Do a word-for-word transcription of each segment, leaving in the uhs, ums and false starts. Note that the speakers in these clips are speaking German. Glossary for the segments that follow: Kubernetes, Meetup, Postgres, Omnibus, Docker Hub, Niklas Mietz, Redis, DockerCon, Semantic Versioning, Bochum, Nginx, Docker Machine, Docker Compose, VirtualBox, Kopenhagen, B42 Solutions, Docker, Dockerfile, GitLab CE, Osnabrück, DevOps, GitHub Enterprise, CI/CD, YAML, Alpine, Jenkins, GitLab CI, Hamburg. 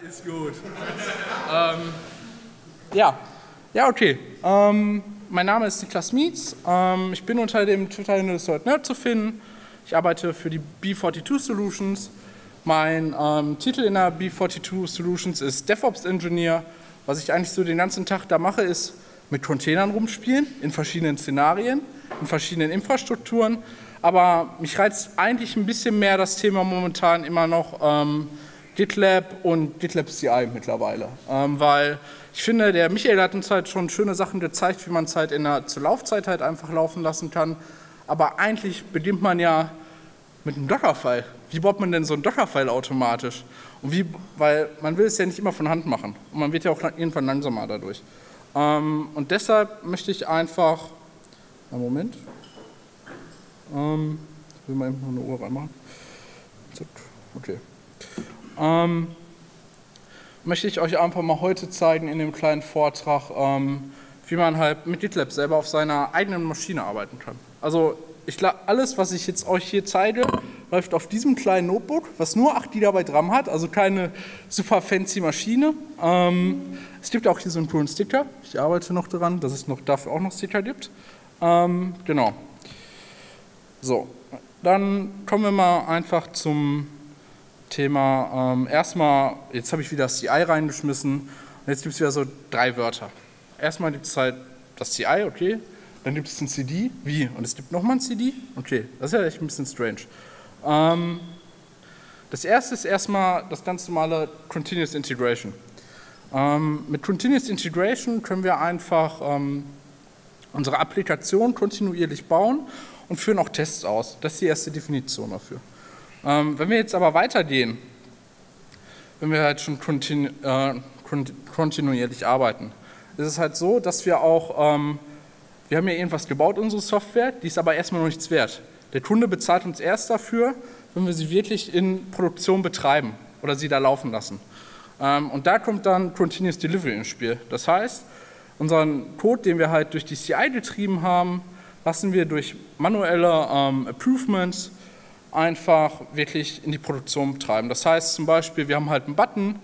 Das ist gut. ähm, ja. ja, okay. Ähm, mein Name ist Niklas Mietz. Ähm, ich bin unter dem Twitter-Handle zu finden. Ich arbeite für die B zweiundvierzig Solutions. Mein ähm, Titel in der B zweiundvierzig Solutions ist DevOps Engineer. Was ich eigentlich so den ganzen Tag da mache, ist mit Containern rumspielen, in verschiedenen Szenarien, in verschiedenen Infrastrukturen. Aber mich reizt eigentlich ein bisschen mehr das Thema momentan immer noch ähm, GitLab und GitLab C I mittlerweile. Ähm, weil ich finde, der Michael hat uns halt schon schöne Sachen gezeigt, wie man es halt in der, zur Laufzeit halt einfach laufen lassen kann. Aber eigentlich beginnt man ja mit einem Dockerfile. Wie baut man denn so ein Dockerfile automatisch? Und wie, weil man will es ja nicht immer von Hand machen. Und man wird ja auch lang, irgendwann langsamer dadurch. Ähm, und deshalb möchte ich einfach... Einen Moment. Ähm, ich will mal eben noch eine Uhr reinmachen. Okay. Ähm, möchte ich euch einfach mal heute zeigen in dem kleinen Vortrag, ähm, wie man halt mit GitLab selber auf seiner eigenen Maschine arbeiten kann. Also ich, alles, was ich jetzt euch hier zeige, läuft auf diesem kleinen Notebook, was nur acht Gigabyte RAM hat, also keine super fancy Maschine. Ähm, es gibt auch hier so einen coolen Sticker. Ich arbeite noch daran, dass es noch dafür auch noch Sticker gibt. Ähm, genau. So, dann kommen wir mal einfach zum Thema. Ähm, erstmal, jetzt habe ich wieder das C I reingeschmissen und jetzt gibt es wieder so drei Wörter. Erstmal gibt es halt das C I, okay, dann gibt es ein C D, wie? Und es gibt nochmal ein C D? Okay, das ist ja echt ein bisschen strange. Ähm, das erste ist erstmal das ganz normale Continuous Integration. Ähm, mit Continuous Integration können wir einfach ähm, unsere Applikation kontinuierlich bauen und führen auch Tests aus. Das ist die erste Definition dafür. Ähm, wenn wir jetzt aber weitergehen, wenn wir halt schon kontinu äh, kont kontinuierlich arbeiten, ist es halt so, dass wir auch, ähm, wir haben ja irgendwas gebaut, unsere Software, die ist aber erstmal noch nichts wert. Der Kunde bezahlt uns erst dafür, wenn wir sie wirklich in Produktion betreiben oder sie da laufen lassen. Ähm, und da kommt dann Continuous Delivery ins Spiel. Das heißt, unseren Code, den wir halt durch die C I getrieben haben, lassen wir durch manuelle ähm, Improvements einfach wirklich in die Produktion treiben. Das heißt zum Beispiel, wir haben halt einen Button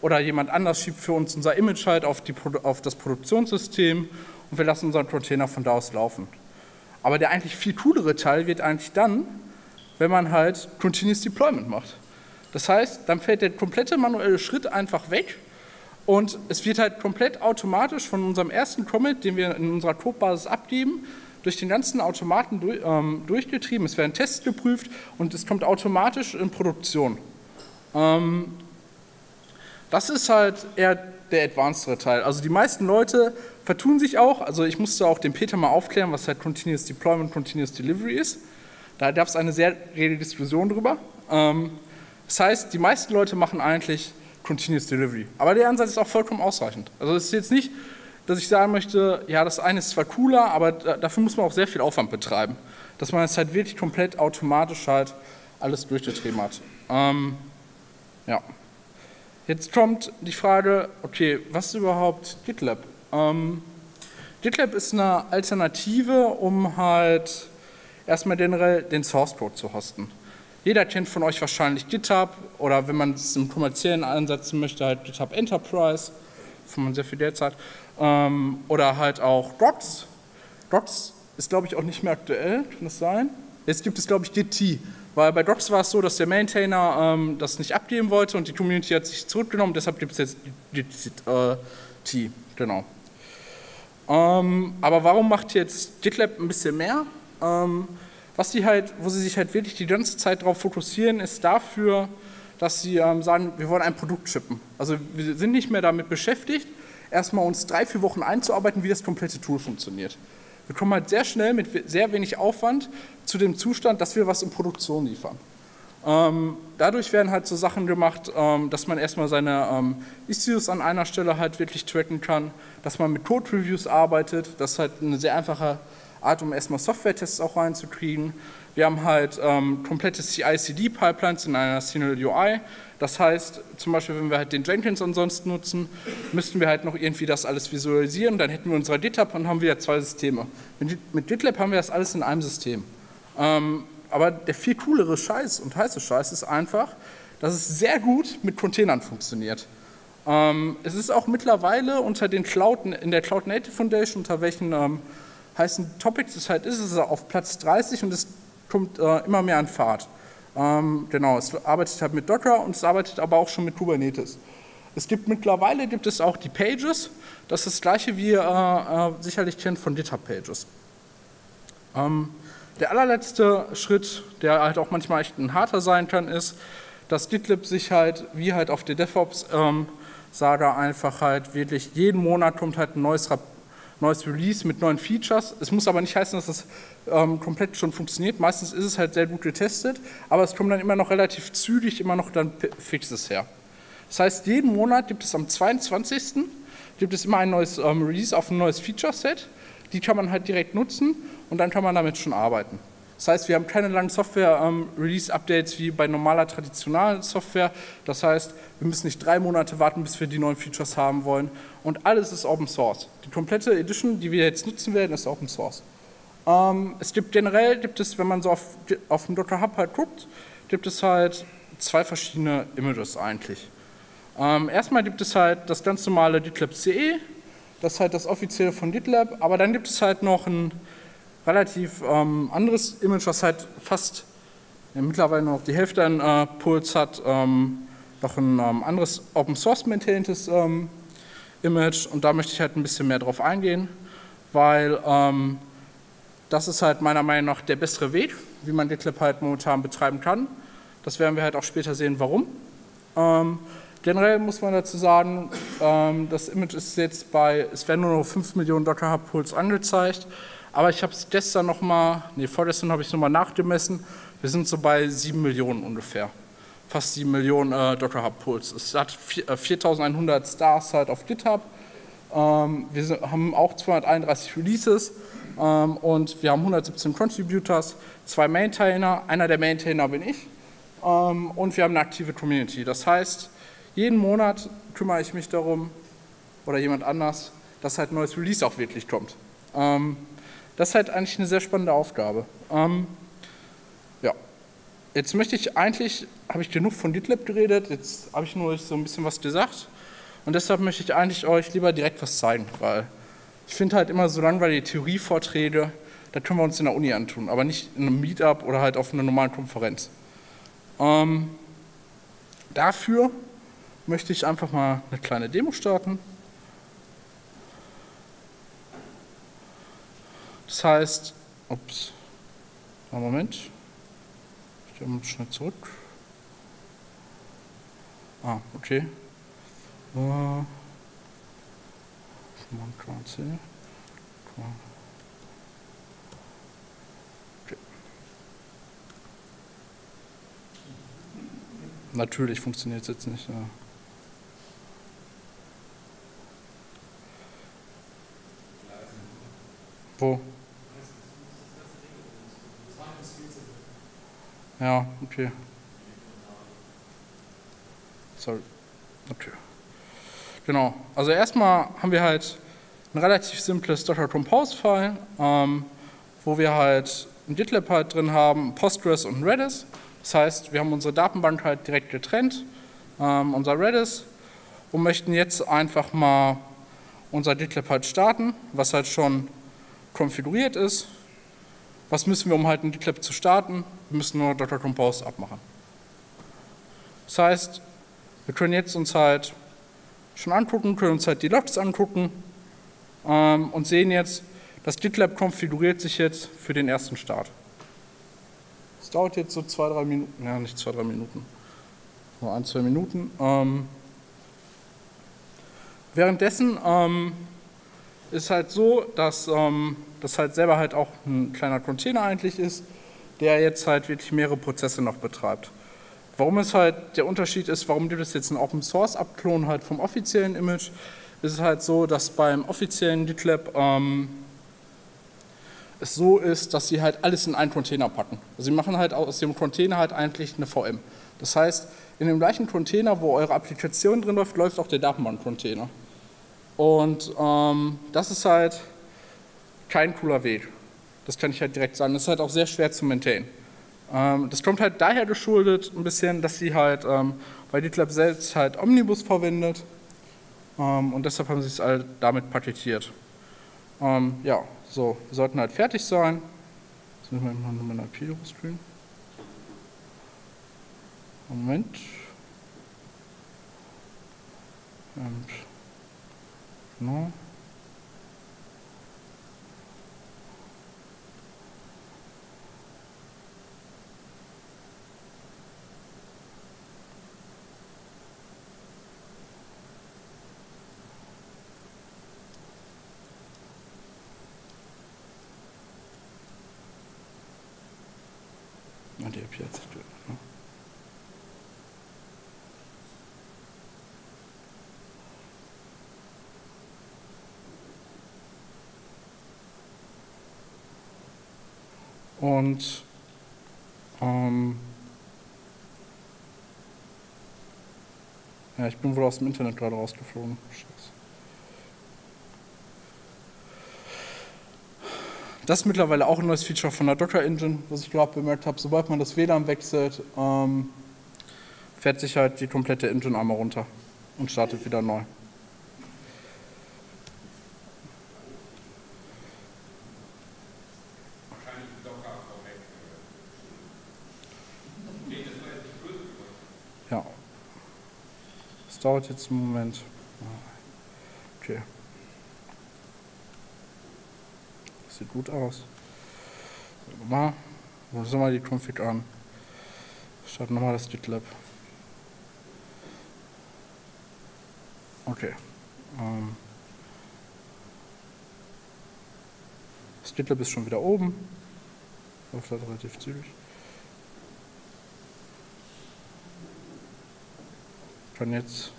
oder jemand anders schiebt für uns unser Image halt auf, die, auf das Produktionssystem und wir lassen unseren Container von da aus laufen. Aber der eigentlich viel coolere Teil wird eigentlich dann, wenn man halt Continuous Deployment macht. Das heißt, dann fällt der komplette manuelle Schritt einfach weg und es wird halt komplett automatisch von unserem ersten Commit, den wir in unserer Codebasis abgeben, durch den ganzen Automaten durch, ähm, durchgetrieben, es werden Tests geprüft und es kommt automatisch in Produktion. Ähm, das ist halt eher der advancedere Teil. Also die meisten Leute vertun sich auch, also ich musste auch dem Peter mal aufklären, was halt Continuous Deployment, Continuous Delivery ist. Da gab es eine sehr rege Diskussion drüber. Ähm, das heißt, die meisten Leute machen eigentlich Continuous Delivery. Aber der Ansatz ist auch vollkommen ausreichend. Also es ist jetzt nicht, dass ich sagen möchte, ja, das eine ist zwar cooler, aber dafür muss man auch sehr viel Aufwand betreiben, dass man es halt wirklich komplett automatisch halt alles durchgetrieben hat. Ähm, ja. Jetzt kommt die Frage, okay, was ist überhaupt GitLab? Ähm, GitLab ist eine Alternative, um halt erstmal generell den Source Code zu hosten. Jeder kennt von euch wahrscheinlich GitHub oder wenn man es im kommerziellen einsetzen möchte, halt GitHub Enterprise, wo man sehr viel Geld hat. Ähm, oder halt auch Docs. Docs ist, glaube ich, auch nicht mehr aktuell, kann das sein? Jetzt gibt es, glaube ich, Git T, weil bei Docs war es so, dass der Maintainer ähm, das nicht abgeben wollte und die Community hat sich zurückgenommen, deshalb gibt es jetzt Git T, genau. Ähm, aber warum macht jetzt GitLab ein bisschen mehr? Ähm, was sie halt, wo sie sich halt wirklich die ganze Zeit darauf fokussieren, ist dafür, dass sie ähm, sagen, wir wollen ein Produkt shippen. Also wir sind nicht mehr damit beschäftigt, erstmal uns drei, vier Wochen einzuarbeiten, wie das komplette Tool funktioniert. Wir kommen halt sehr schnell mit sehr wenig Aufwand zu dem Zustand, dass wir was in Produktion liefern. Ähm, dadurch werden halt so Sachen gemacht, ähm, dass man erstmal seine ähm, Issues an einer Stelle halt wirklich tracken kann, dass man mit Code-Reviews arbeitet, das ist halt eine sehr einfache Art, um erstmal Software-Tests auch reinzukriegen. Wir haben halt ähm, komplette C I C D-Pipelines in einer Single U I. Das heißt, zum Beispiel, wenn wir halt den Jenkins ansonsten nutzen, müssten wir halt noch irgendwie das alles visualisieren. Dann hätten wir unsere GitHub und haben wieder zwei Systeme. Mit GitLab haben wir das alles in einem System. Ähm, aber der viel coolere Scheiß und heiße Scheiß ist einfach, dass es sehr gut mit Containern funktioniert. Ähm, es ist auch mittlerweile unter den Cloud, in der Cloud Native Foundation, unter welchen ähm, heißen Topics es halt ist, ist es auf Platz dreißig und es kommt äh, immer mehr an Fahrt. Ähm, genau, es arbeitet halt mit Docker und es arbeitet aber auch schon mit Kubernetes. Es gibt mittlerweile gibt es auch die Pages, das ist das gleiche wie ihr äh, äh, sicherlich kennt von GitHub Pages. Ähm, der allerletzte Schritt, der halt auch manchmal echt ein harter sein kann, ist, dass GitLab sich halt, wie halt auf der DevOps-Saga ähm, einfach halt wirklich jeden Monat kommt halt ein neues Rap neues Release mit neuen Features. Es muss aber nicht heißen, dass das ähm, komplett schon funktioniert. Meistens ist es halt sehr gut getestet, aber es kommen dann immer noch relativ zügig immer noch dann Fixes her. Das heißt, jeden Monat gibt es am zweiundzwanzigsten gibt es immer ein neues ähm, Release auf ein neues Feature-Set. Die kann man halt direkt nutzen und dann kann man damit schon arbeiten. Das heißt, wir haben keine langen Software-Release-Updates ähm, wie bei normaler, traditionaler Software. Das heißt, wir müssen nicht drei Monate warten, bis wir die neuen Features haben wollen. Und alles ist Open Source. Die komplette Edition, die wir jetzt nutzen werden, ist Open Source. Ähm, es gibt generell, gibt es, wenn man so auf, auf dem Docker Hub halt guckt, gibt es halt zwei verschiedene Images eigentlich. Ähm, erstmal gibt es halt das ganz normale GitLab C E, das ist halt das offizielle von GitLab, aber dann gibt es halt noch ein relativ ähm, anderes Image, was halt fast ja, mittlerweile noch die Hälfte an äh, Pools hat, ähm, noch ein ähm, anderes Open Source maintaintes ähm, Image und da möchte ich halt ein bisschen mehr drauf eingehen, weil ähm, das ist halt meiner Meinung nach der bessere Weg, wie man GitLab halt momentan betreiben kann. Das werden wir halt auch später sehen, warum. Ähm, Generell muss man dazu sagen, ähm, das Image ist jetzt bei, es werden nur noch fünf Millionen Docker Hub Pools angezeigt, aber ich habe es gestern nochmal, nee, vorgestern habe ich es nochmal nachgemessen, wir sind so bei sieben Millionen ungefähr, fast sieben Millionen äh, Docker Hub Pools. Es hat viertausendeinhundert Stars halt auf GitHub, ähm, wir sind, haben auch zweihunderteinunddreißig Releases ähm, und wir haben hundertsiebzehn Contributors, zwei Maintainer, einer der Maintainer bin ich ähm, und wir haben eine aktive Community, das heißt, jeden Monat kümmere ich mich darum, oder jemand anders, dass halt ein neues Release auch wirklich kommt. Ähm, das ist halt eigentlich eine sehr spannende Aufgabe. Ähm, ja, jetzt möchte ich eigentlich, habe ich genug von GitLab geredet, jetzt habe ich nur so ein bisschen was gesagt und deshalb möchte ich eigentlich euch lieber direkt was zeigen, weil ich finde halt immer so langweilige Theorievorträge, da können wir uns in der Uni antun, aber nicht in einem Meetup oder halt auf einer normalen Konferenz. Ähm, dafür möchte ich einfach mal eine kleine Demo starten. Das heißt, ups, Moment, ich gehe mal schnell zurück. Ah, okay. Uh, okay. Natürlich funktioniert es jetzt nicht. Ja. Wo? Ja, okay. Sorry. Okay. Genau. Also erstmal haben wir halt ein relativ simples Docker Compose File, ähm, wo wir halt ein GitLab halt drin haben, Postgres und Redis. Das heißt, wir haben unsere Datenbank halt direkt getrennt, ähm, unser Redis, und möchten jetzt einfach mal unser GitLab halt starten, was halt schon konfiguriert ist. Was müssen wir, um halt ein GitLab zu starten? Wir müssen nur Docker Compose abmachen. Das heißt, wir können jetzt uns halt schon angucken, können uns halt die Logs angucken ähm, und sehen jetzt, das GitLab konfiguriert sich jetzt für den ersten Start. Das dauert jetzt so zwei, drei Minuten, ja nicht zwei, drei Minuten, nur ein, zwei Minuten. Ähm, währenddessen ähm, ist halt so, dass ähm, das halt selber halt auch ein kleiner Container eigentlich ist, der jetzt halt wirklich mehrere Prozesse noch betreibt. Warum es halt der Unterschied ist, warum gibt es jetzt einen Open Source Abklon halt vom offiziellen Image, ist es halt so, dass beim offiziellen GitLab ähm, es so ist, dass sie halt alles in einen Container packen. Also sie machen halt aus dem Container halt eigentlich eine V M. Das heißt, in dem gleichen Container, wo eure Applikation drin läuft, läuft auch der Datenbank-Container. Und ähm, das ist halt kein cooler Weg. Das kann ich halt direkt sagen. Das ist halt auch sehr schwer zu maintainen. Das kommt halt daher geschuldet ein bisschen, dass sie halt ähm, bei GitLab selbst halt Omnibus verwendet ähm, und deshalb haben sie es halt damit paketiert. Ähm, ja, so, wir sollten halt fertig sein. Jetzt müssen wir mal nochmal eine I P hochscreenen. Moment. Und genau. Die I P jetzt durch, ne? Und ähm, ja, ich bin wohl aus dem Internet gerade rausgeflogen. Scheiße. Das ist mittlerweile auch ein neues Feature von der Docker Engine, was ich gerade bemerkt habe. Sobald man das W LAN wechselt, ähm, fährt sich halt die komplette Engine einmal runter und startet wieder neu. Ja. Das dauert jetzt einen Moment. Okay. Sieht gut aus. Nochmal, holen wir mal die Config an. Starten nochmal das GitLab. Okay. Das GitLab ist schon wieder oben. Läuft halt relativ zügig. Ich kann jetzt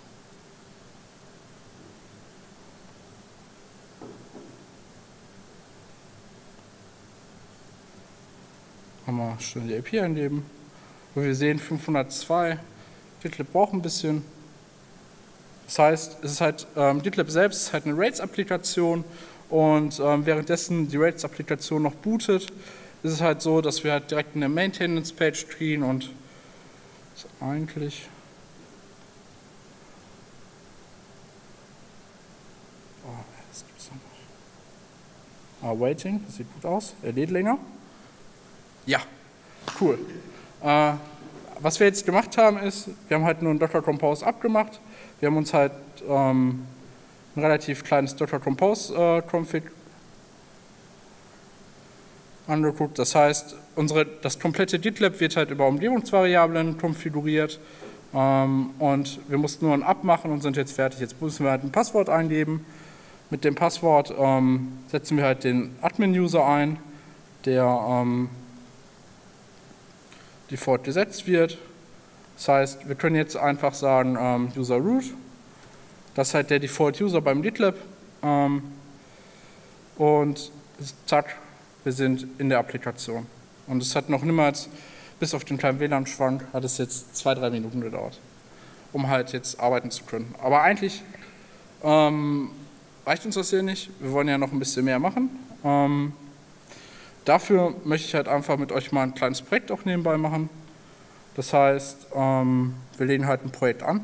mal schnell die I P eingeben. Und wir sehen fünfhundertzwei. GitLab braucht ein bisschen. Das heißt, es ist halt, ähm, GitLab selbst ist halt eine Rails-Applikation und ähm, währenddessen die Rails-Applikation noch bootet, ist es halt so, dass wir halt direkt in der Maintenance-Page kriegen und ist eigentlich oh, das gibt's noch nicht. Ah, Waiting, das sieht gut aus. Er lädt länger. Ja, cool. Äh, was wir jetzt gemacht haben ist, wir haben halt nur einen Docker Compose abgemacht. Wir haben uns halt ähm, ein relativ kleines Docker Compose äh, Config angeguckt. Das heißt, unsere, das komplette GitLab wird halt über Umgebungsvariablen konfiguriert ähm, und wir mussten nur ein Up machen und sind jetzt fertig. Jetzt müssen wir halt ein Passwort eingeben. Mit dem Passwort ähm, setzen wir halt den Admin-User ein, der ähm, die fortgesetzt wird. Das heißt, wir können jetzt einfach sagen ähm, User Root. Das ist halt der Default User beim GitLab. Ähm, und zack, wir sind in der Applikation. Und es hat noch niemals, bis auf den kleinen W LAN-Schwank, hat es jetzt zwei, drei Minuten gedauert, um halt jetzt arbeiten zu können. Aber eigentlich ähm, reicht uns das hier nicht. Wir wollen ja noch ein bisschen mehr machen. Ähm, Dafür möchte ich halt einfach mit euch mal ein kleines Projekt auch nebenbei machen. Das heißt, ähm, wir legen halt ein Projekt an.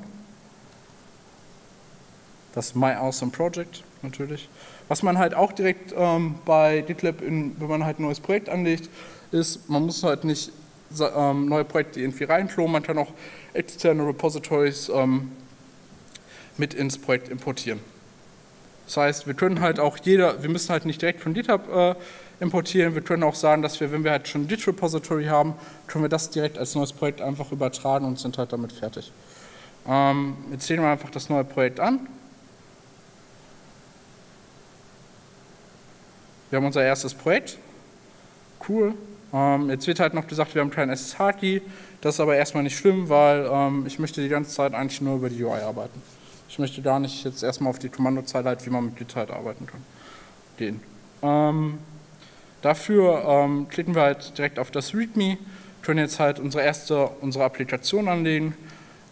Das My Awesome Project natürlich. Was man halt auch direkt ähm, bei GitLab, in, wenn man halt ein neues Projekt anlegt, ist, man muss halt nicht ähm, neue Projekte irgendwie reinklonen, man kann auch externe Repositories ähm, mit ins Projekt importieren. Das heißt, wir können halt auch jeder, wir müssen halt nicht direkt von GitHub äh, importieren, wir können auch sagen, dass wir, wenn wir halt schon ein Git Repository haben, können wir das direkt als neues Projekt einfach übertragen und sind halt damit fertig. Ähm, jetzt sehen wir einfach das neue Projekt an. Wir haben unser erstes Projekt. Cool. Ähm, jetzt wird halt noch gesagt, wir haben keinen S S H Key. Das ist aber erstmal nicht schlimm, weil ähm, ich möchte die ganze Zeit eigentlich nur über die U I arbeiten. Ich möchte gar nicht jetzt erstmal auf die Kommandozeile halt, wie man mit Git halt arbeiten kann, gehen. Ähm, dafür ähm, klicken wir halt direkt auf das README, können jetzt halt unsere erste, unsere Applikation anlegen.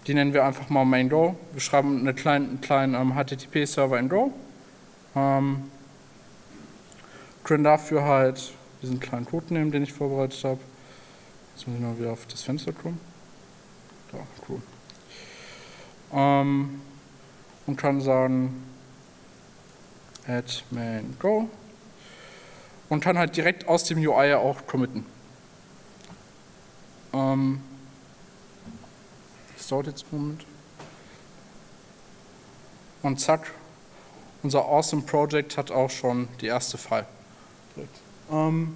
Die nennen wir einfach mal Main Go. Wir schreiben eine kleine, einen kleinen ähm, H T T P-Server in Go. Ähm, können dafür halt diesen kleinen Code nehmen, den ich vorbereitet habe. Jetzt muss ich mal wieder auf das Fenster gucken. Da, cool. Ähm, und kann sagen Admin Go und kann halt direkt aus dem U I auch committen. Ähm, das dauert jetzt einen Moment. Und zack, unser Awesome Project hat auch schon die erste File. Ähm,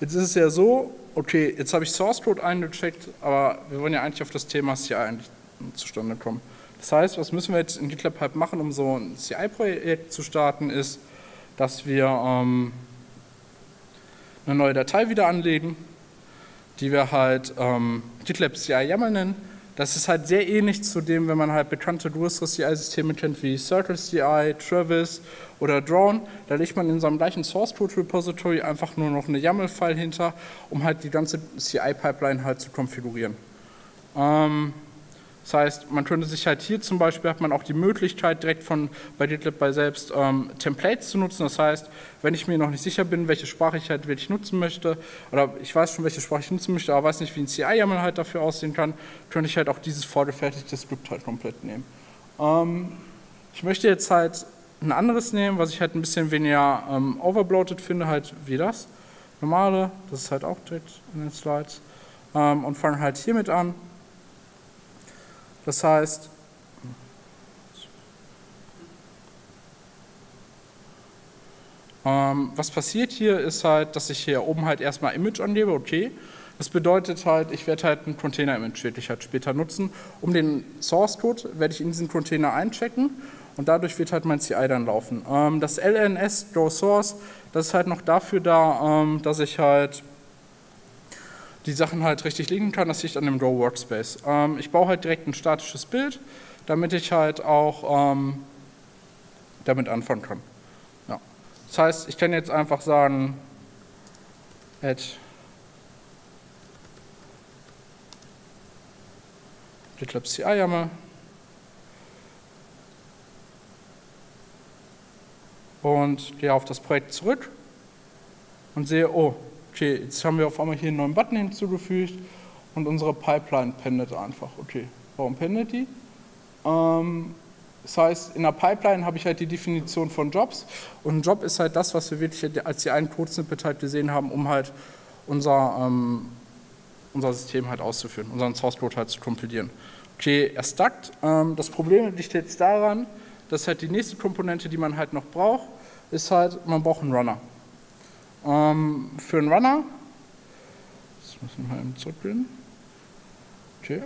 jetzt ist es ja so, okay, jetzt habe ich Source Code eingecheckt, aber wir wollen ja eigentlich auf das Thema C I zustande kommen. Das heißt, was müssen wir jetzt in GitLab halt machen, um so ein C I-Projekt zu starten, ist, dass wir ähm, eine neue Datei wieder anlegen, die wir halt ähm, GitLab C I YAML nennen. Das ist halt sehr ähnlich zu dem, wenn man halt bekannte größere C I-Systeme kennt wie Circle C I, Travis oder Drone. Da legt man in seinem gleichen Source Code Repository einfach nur noch eine YAML-File hinter, um halt die ganze C I-Pipeline halt zu konfigurieren. Ähm, das heißt, man könnte sich halt hier zum Beispiel, hat man auch die Möglichkeit direkt von bei GitLab bei selbst ähm, Templates zu nutzen. Das heißt, wenn ich mir noch nicht sicher bin, welche Sprache ich halt wirklich nutzen möchte, oder ich weiß schon, welche Sprache ich nutzen möchte, aber weiß nicht, wie ein C I-YAML halt dafür aussehen kann, könnte ich halt auch dieses vorgefertigte Skript halt komplett nehmen. Ähm, ich möchte jetzt halt ein anderes nehmen, was ich halt ein bisschen weniger ähm, overbloated finde, halt wie das normale, das ist halt auch direkt in den Slides, ähm, und fange halt hiermit an. Das heißt, ähm, was passiert hier ist halt, dass ich hier oben halt erstmal Image angebe, okay. Das bedeutet halt, ich werde halt einen Container-Image wirklich halt später nutzen. Um den Source-Code werde ich in diesen Container einchecken und dadurch wird halt mein C I dann laufen. Ähm, das L N S Go Source, das ist halt noch dafür da, ähm, dass ich halt die Sachen halt richtig liegen kann, das liegt an dem Go Workspace. Ähm, ich baue halt direkt ein statisches Bild, damit ich halt auch ähm, damit anfangen kann. Ja. Das heißt, ich kann jetzt einfach sagen, add GitLab C I YAML und gehe auf das Projekt zurück und sehe, oh, okay, jetzt haben wir auf einmal hier einen neuen Button hinzugefügt und unsere Pipeline pendelt einfach. Okay, warum pendelt die? Ähm, das heißt, in der Pipeline habe ich halt die Definition von Jobs und ein Job ist halt das, was wir wirklich als die einen Code-Snippet halt gesehen haben, um halt unser, ähm, unser System halt auszuführen, unseren Source-Code halt zu kompilieren. Okay, er stackt. Ähm, das Problem liegt jetzt daran, dass halt die nächste Komponente, die man halt noch braucht, ist halt, man braucht einen Runner. Um, für einen Runner, jetzt muss ich mal eben zurückgehen, okay.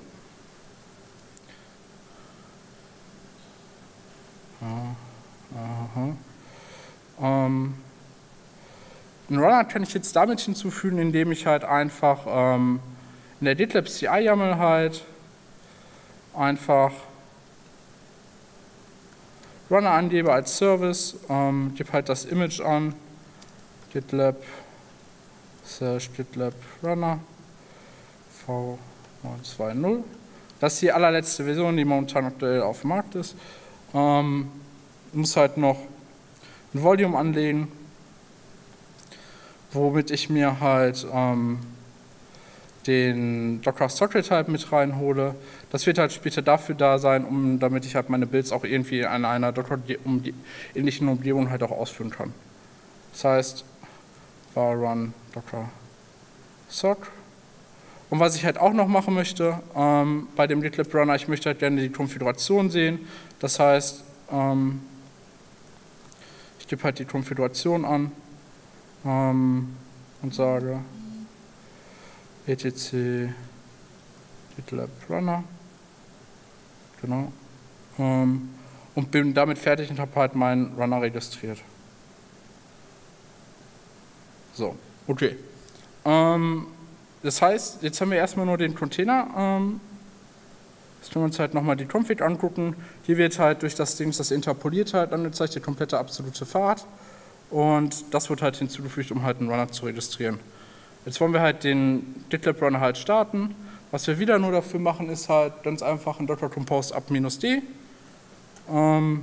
Aha. Um, einen Runner kann ich jetzt damit hinzufügen, indem ich halt einfach um, in der GitLab C I YAML halt einfach Runner angebe als Service, um, gebe halt das Image an, GitLab, slash GitLab Runner, V neun zwei null. Das ist die allerletzte Version, die momentan aktuell auf dem Markt ist. Ähm, muss halt noch ein Volume anlegen, womit ich mir halt ähm, den Docker Socket halt mit reinhole. Das wird halt später dafür da sein, um, damit ich halt meine Builds auch irgendwie in einer Docker-ähnlichen Umgebung halt auch ausführen kann. Das heißt, war run docker sock. Und was ich halt auch noch machen möchte, ähm, bei dem GitLab Runner, ich möchte halt gerne die Konfiguration sehen. Das heißt, ähm, ich gebe halt die Konfiguration an ähm, und sage etc GitLab Runner, genau, ähm, und bin damit fertig und habe halt meinen Runner registriert. So, okay. Ähm, das heißt, jetzt haben wir erstmal nur den Container. Ähm, jetzt können wir uns halt nochmal die Config angucken. Hier wird halt durch das Ding, das interpoliert halt angezeigt, die komplette absolute Fahrt. Und das wird halt hinzugefügt, um halt einen Runner zu registrieren. Jetzt wollen wir halt den GitLab Runner halt starten. Was wir wieder nur dafür machen, ist halt ganz einfach ein Docker Compose ab minus D. Ähm,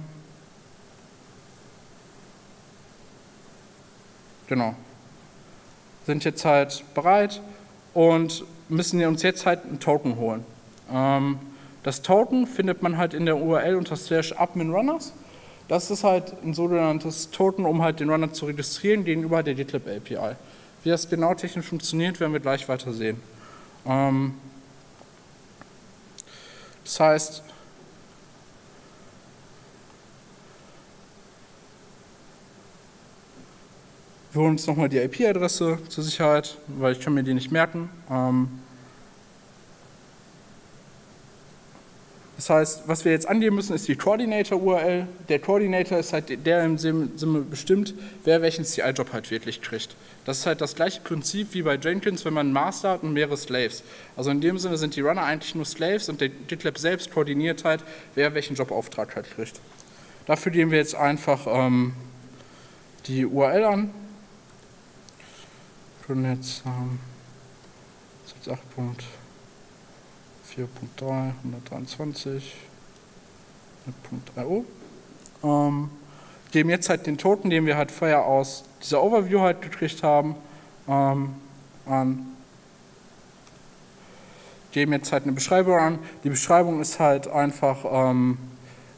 genau. Sind jetzt halt bereit und müssen uns jetzt halt einen Token holen. Ähm, das Token findet man halt in der U R L unter slash admin runners. Das ist halt ein sogenanntes Token, um halt den Runner zu registrieren gegenüber der GitLab A P I. Wie das genau technisch funktioniert, werden wir gleich weiter sehen. Ähm, das heißt, wir holen uns nochmal die I P-Adresse zur Sicherheit, weil ich kann mir die nicht merken. Das heißt, was wir jetzt angeben müssen, ist die Coordinator-U R L. Der Coordinator ist halt der im Sinne bestimmt, wer welchen C I-Job halt wirklich kriegt. Das ist halt das gleiche Prinzip wie bei Jenkins, wenn man einen Master hat und mehrere Slaves. Also in dem Sinne sind die Runner eigentlich nur Slaves und der GitLab selbst koordiniert halt, wer welchen Jobauftrag halt kriegt. Dafür geben wir jetzt einfach ähm, die U R L an. Können jetzt ähm, siebzig acht Punkt vier Punkt drei, hundertdreiundzwanzig Punkt I O ähm, geben jetzt halt den Token, den wir halt vorher aus dieser Overview halt gekriegt haben, ähm, an. Geben jetzt halt eine Beschreibung an. Die Beschreibung ist halt einfach ähm,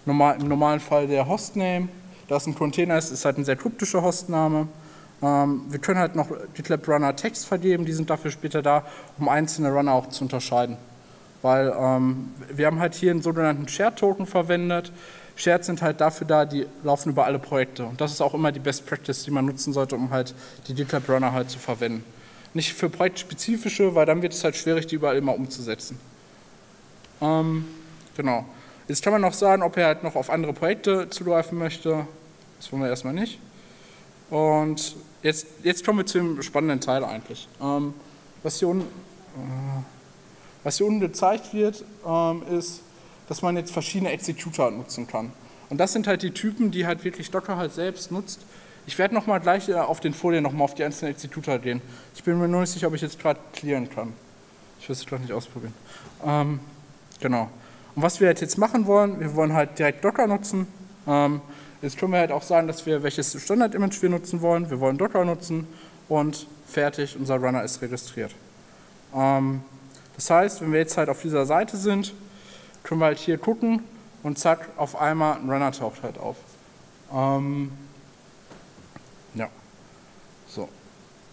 normal, im normalen Fall der Hostname. Da es ein Container ist, ist halt ein sehr kryptischer Hostname. Wir können halt noch GitLab Runner Text vergeben, die sind dafür später da, um einzelne Runner auch zu unterscheiden. Weil ähm, wir haben halt hier einen sogenannten Shared-Token verwendet. Shared sind halt dafür da, die laufen über alle Projekte. Und das ist auch immer die Best Practice, die man nutzen sollte, um halt die GitLab Runner halt zu verwenden. Nicht für projektspezifische, weil dann wird es halt schwierig, die überall immer umzusetzen. Ähm, genau. Jetzt kann man noch sagen, ob er halt noch auf andere Projekte zugreifen möchte. Das wollen wir erstmal nicht. Und jetzt, jetzt kommen wir zu dem spannenden Teil eigentlich. Ähm, was, hier un, äh, was hier unten gezeigt wird, ähm, ist, dass man jetzt verschiedene Executor nutzen kann. Und das sind halt die Typen, die halt wirklich Docker halt selbst nutzt. Ich werde nochmal gleich auf den Folien nochmal auf die einzelnen Executor gehen. Ich bin mir nur nicht sicher, ob ich jetzt gerade clearen kann. Ich will es gerade nicht ausprobieren. Ähm, genau. Und was wir halt jetzt machen wollen, wir wollen halt direkt Docker nutzen. Ähm, Jetzt können wir halt auch sagen, dass wir welches Standard-Image wir nutzen wollen. Wir wollen Docker nutzen und fertig, unser Runner ist registriert. Ähm, das heißt, wenn wir jetzt halt auf dieser Seite sind, können wir halt hier gucken und zack, auf einmal ein Runner taucht halt auf. Ähm, ja, so.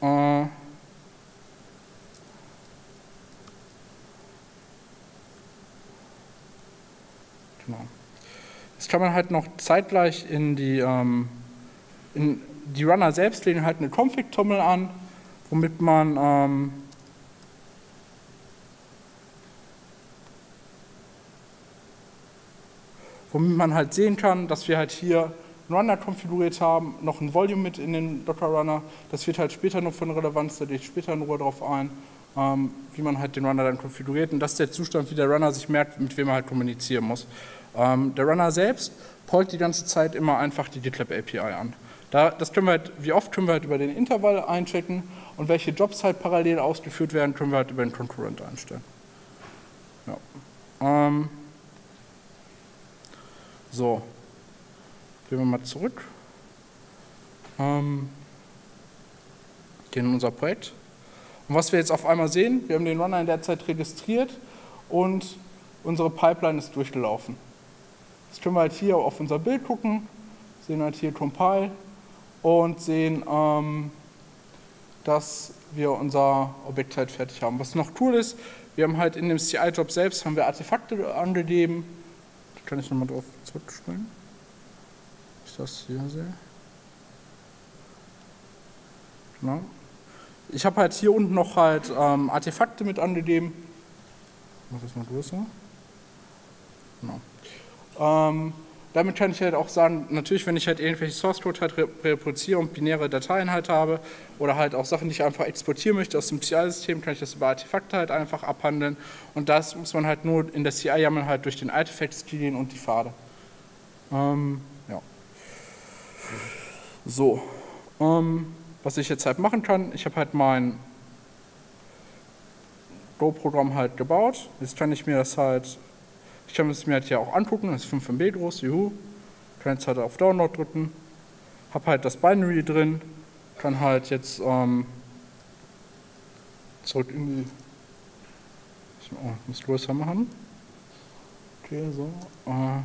Äh, genau. Jetzt kann man halt noch zeitgleich in die, ähm, in die Runner selbst legen halt eine Config-Trommel an, womit man ähm, womit man halt sehen kann, dass wir halt hier einen Runner konfiguriert haben, noch ein Volume mit in den Docker-Runner. Das wird halt später noch von Relevanz, da gehe ich später in Ruhe drauf ein, ähm, wie man halt den Runner dann konfiguriert und das ist der Zustand, wie der Runner sich merkt, mit wem er halt kommunizieren muss. Ähm, der Runner selbst pollt die ganze Zeit immer einfach die GitLab A P I an. Da, das können wir halt, wie oft können wir halt über den Intervall einchecken und welche Jobs halt parallel ausgeführt werden, können wir halt über den Concurrent einstellen. Ja. Ähm, so, gehen wir mal zurück. Ähm, gehen in unser Projekt. Und was wir jetzt auf einmal sehen, wir haben den Runner in der Zeit registriert und unsere Pipeline ist durchgelaufen. Jetzt können wir halt hier auf unser Bild gucken, sehen halt hier Compile und sehen, ähm, dass wir unser Objekt halt fertig haben. Was noch cool ist, wir haben halt in dem C I-Job selbst, haben wir Artefakte angegeben. Da kann ich nochmal drauf zurückspringen, ob ich das hier sehe. Genau. Ich habe halt hier unten noch halt ähm, Artefakte mit angegeben. Ich mache das mal größer. Genau. Ähm, damit kann ich halt auch sagen, natürlich, wenn ich halt irgendwelche Source-Code halt reproduziere und binäre Dateien halt habe oder halt auch Sachen, die ich einfach exportieren möchte aus dem C I-System, kann ich das über Artefakte halt einfach abhandeln und das muss man halt nur in der C I-YAML halt durch den Artifacts-Key gehen und die Pfade. Ähm, ja. So. Ähm, was ich jetzt halt machen kann, ich habe halt mein Go-Programm halt gebaut. Jetzt kann ich mir das halt Ich kann es mir halt hier auch angucken, das ist fünf M B groß, juhu. Kann jetzt halt auf Download drücken, habe halt das Binary drin, kann halt jetzt ähm, zurück in die. Oh, muss du das Hammer haben? Okay, so. Uh.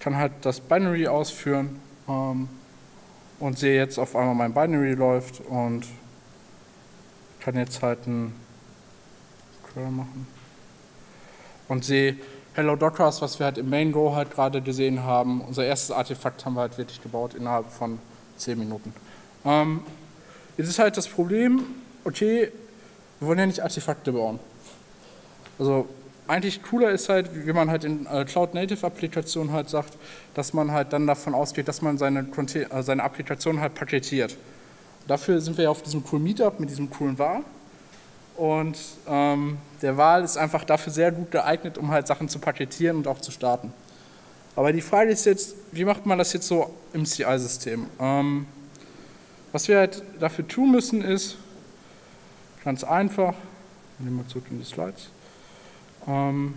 Kann halt das Binary ausführen ähm, und sehe jetzt auf einmal, mein Binary läuft und kann jetzt halt einen Curl machen und sehe, Hello Dockers, was wir halt im Main Go halt gerade gesehen haben, unser erstes Artefakt haben wir halt wirklich gebaut innerhalb von zehn Minuten. Ähm, jetzt ist halt das Problem, okay, wir wollen ja nicht Artefakte bauen. Also eigentlich cooler ist halt, wie man halt in Cloud-Native-Applikationen halt sagt, dass man halt dann davon ausgeht, dass man seine, äh, seine Applikation halt paketiert. Dafür sind wir ja auf diesem coolen Meetup mit diesem coolen Var. Und ähm, der Var ist einfach dafür sehr gut geeignet, um halt Sachen zu paketieren und auch zu starten. Aber die Frage ist jetzt, wie macht man das jetzt so im C I-System? Ähm, was wir halt dafür tun müssen ist, ganz einfach, nehmen wir zurück in die Slides, Ähm,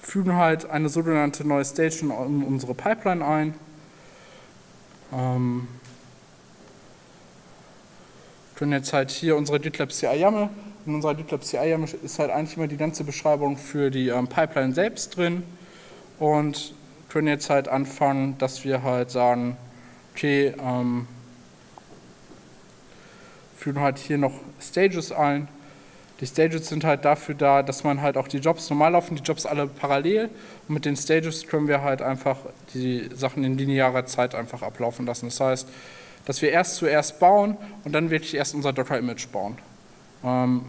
fügen halt eine sogenannte neue Station in unsere Pipeline ein. Ähm, können jetzt halt hier unsere GitLab C I-YAML, in unserer GitLab C I-YAML ist halt eigentlich immer die ganze Beschreibung für die ähm, Pipeline selbst drin und können jetzt halt anfangen, dass wir halt sagen, okay, ähm, fügen halt hier noch Stages ein. Die Stages sind halt dafür da, dass man halt auch die Jobs, normal laufen die Jobs alle parallel und mit den Stages können wir halt einfach die Sachen in linearer Zeit einfach ablaufen lassen. Das heißt, dass wir erst zuerst bauen und dann wirklich erst unser Docker-Image bauen. Ähm,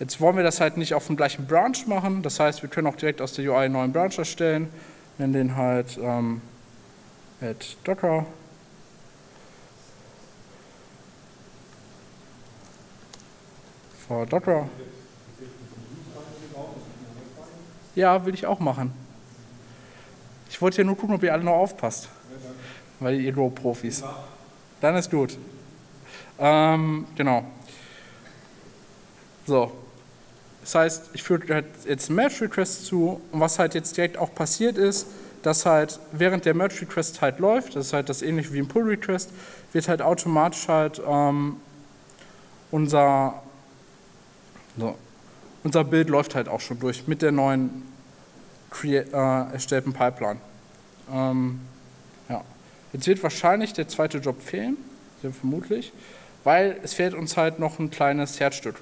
jetzt wollen wir das halt nicht auf dem gleichen Branch machen, das heißt, wir können auch direkt aus der U I einen neuen Branch erstellen, nennen den halt ähm, at Docker. Docker. Ja, will ich auch machen. Ich wollte ja nur gucken, ob ihr alle noch aufpasst. Ja, weil ihr Go-Profis. Ja. Dann ist gut. Ähm, genau. So. Das heißt, ich führe jetzt einen Merge-Request zu und was halt jetzt direkt auch passiert ist, dass halt während der Merge-Request halt läuft, das ist halt das ähnlich wie ein Pull-Request, wird halt automatisch halt ähm, unser So. Unser Bild läuft halt auch schon durch mit der neuen create, äh, erstellten Pipeline. Ähm, ja. Jetzt wird wahrscheinlich der zweite Job fehlen, sehr vermutlich, weil es fehlt uns halt noch ein kleines Herzstück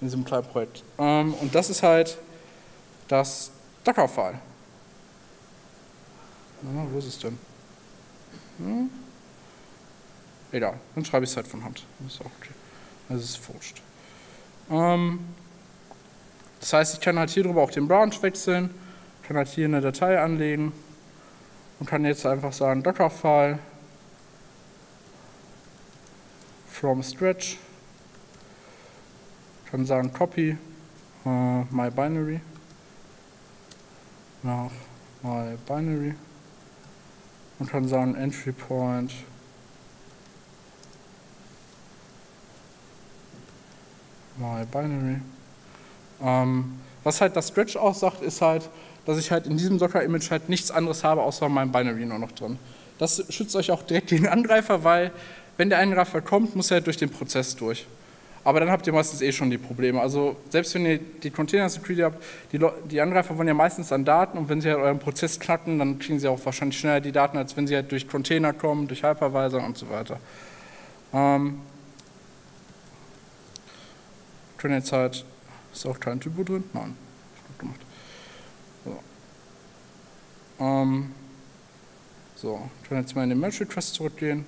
in diesem kleinen Projekt. Ähm, und das ist halt das Dockerfile. Na, wo ist es denn? Hm? Egal, dann schreibe ich es halt von Hand. Das ist auch okay. Das ist wurscht. Das heißt, ich kann halt hier drüber auch den Branch wechseln, kann halt hier eine Datei anlegen und kann jetzt einfach sagen Dockerfile from scratch, kann sagen copy uh, my binary nach my binary und kann sagen entry point My Binary. Ähm, was halt das Stretch aussagt, ist halt, dass ich halt in diesem Docker-Image halt nichts anderes habe, außer meinem Binary nur noch drin. Das schützt euch auch direkt gegen Angreifer, weil wenn der Angreifer kommt, muss er halt durch den Prozess durch. Aber dann habt ihr meistens eh schon die Probleme. Also selbst wenn ihr die Container-Security habt, die, die Angreifer wollen ja meistens an Daten und wenn sie halt euren Prozess knacken, dann kriegen sie auch wahrscheinlich schneller die Daten, als wenn sie halt durch Container kommen, durch Hypervisor und so weiter. Ähm, können jetzt halt, ist auch kein Typo drin? Nein, gut gemacht. So, ähm, so. Können jetzt mal in den Merge-Request zurückgehen.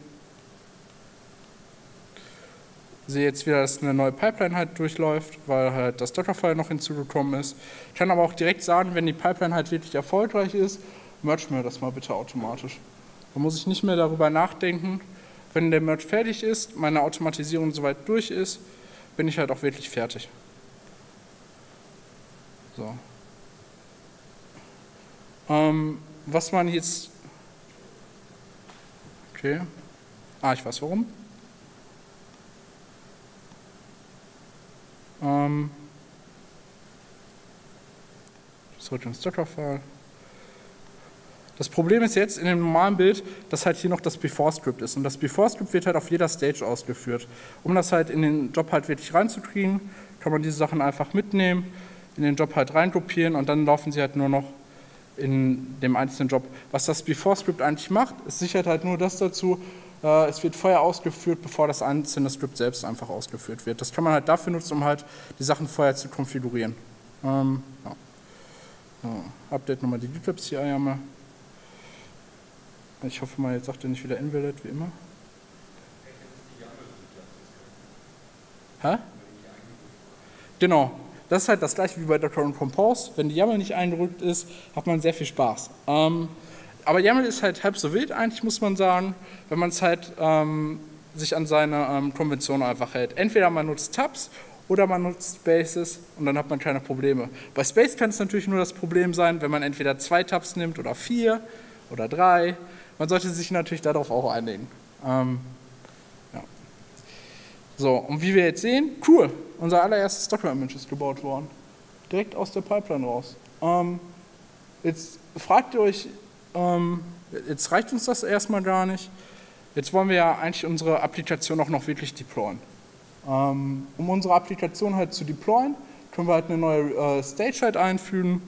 Sehe jetzt wieder, dass eine neue Pipeline halt durchläuft, weil halt das Dockerfile noch hinzugekommen ist. Ich kann aber auch direkt sagen, wenn die Pipeline halt wirklich erfolgreich ist, merge mir das mal bitte automatisch. Da muss ich nicht mehr darüber nachdenken, wenn der Merge fertig ist, meine Automatisierung soweit durch ist, bin ich halt auch wirklich fertig. So. Ähm, was man jetzt... Okay. Ah, ich weiß warum. Ähm. Zurück ins Dockerfile. Das Problem ist jetzt in dem normalen Bild, dass halt hier noch das Before-Script ist. Und das Before-Script wird halt auf jeder Stage ausgeführt. Um das halt in den Job halt wirklich reinzukriegen, kann man diese Sachen einfach mitnehmen, in den Job halt reingruppieren und dann laufen sie halt nur noch in dem einzelnen Job. Was das Before-Script eigentlich macht, es sichert halt nur das dazu, äh, es wird vorher ausgeführt, bevor das einzelne Script selbst einfach ausgeführt wird. Das kann man halt dafür nutzen, um halt die Sachen vorher zu konfigurieren. Ähm, ja. So, Update nochmal die GitLab C I haben wir. Ich hoffe mal, jetzt sagt er nicht wieder embedded, wie immer. Hä? Genau. Das ist halt das gleiche wie bei Docker Compose. Wenn die YAML nicht eingerückt ist, hat man sehr viel Spaß. Ähm, aber YAML ist halt halb so wild, eigentlich muss man sagen, wenn man es halt ähm, sich an seine ähm, Konvention einfach hält. Entweder man nutzt Tabs oder man nutzt Spaces und dann hat man keine Probleme. Bei Space kann es natürlich nur das Problem sein, wenn man entweder zwei Tabs nimmt oder vier oder drei. Man sollte sich natürlich darauf auch einigen. Ähm, ja. So, und wie wir jetzt sehen, cool, unser allererstes Docker-Image ist gebaut worden. Direkt aus der Pipeline raus. Ähm, jetzt fragt ihr euch, ähm, jetzt reicht uns das erstmal gar nicht. Jetzt wollen wir ja eigentlich unsere Applikation auch noch wirklich deployen. Ähm, um unsere Applikation halt zu deployen, können wir halt eine neue äh, Stage halt einfügen.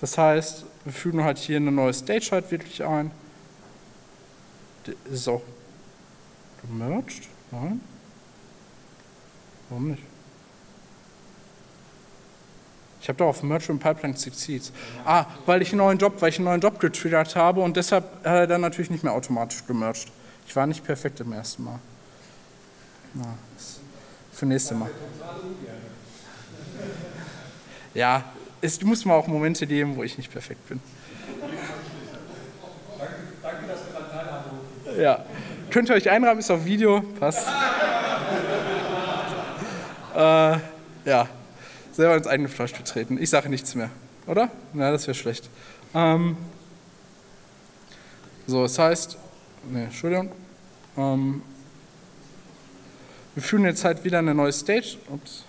Das heißt, wir fügen halt hier eine neue Stage halt wirklich ein. Das ist auch gemerged? Nein. Warum nicht? Ich habe da auf Merge und Pipeline Succeeds. Ah, weil ich einen neuen Job, weil ich einen neuen Job getriggert habe und deshalb hat er dann natürlich nicht mehr automatisch gemerged. Ich war nicht perfekt im ersten Mal. Na, für nächste Mal. Ja. Es muss mir auch Momente geben, wo ich nicht perfekt bin. Danke, dass wir daran teilhaben durften. Ja. Könnt ihr euch einrahmen, ist auf Video, passt. äh, ja, selber ins eigene Fleisch betreten. Ich sage nichts mehr, oder? Na, das wäre schlecht. Ähm, so, das heißt, ne, Entschuldigung. Ähm, wir führen jetzt halt wieder eine neue Stage ups,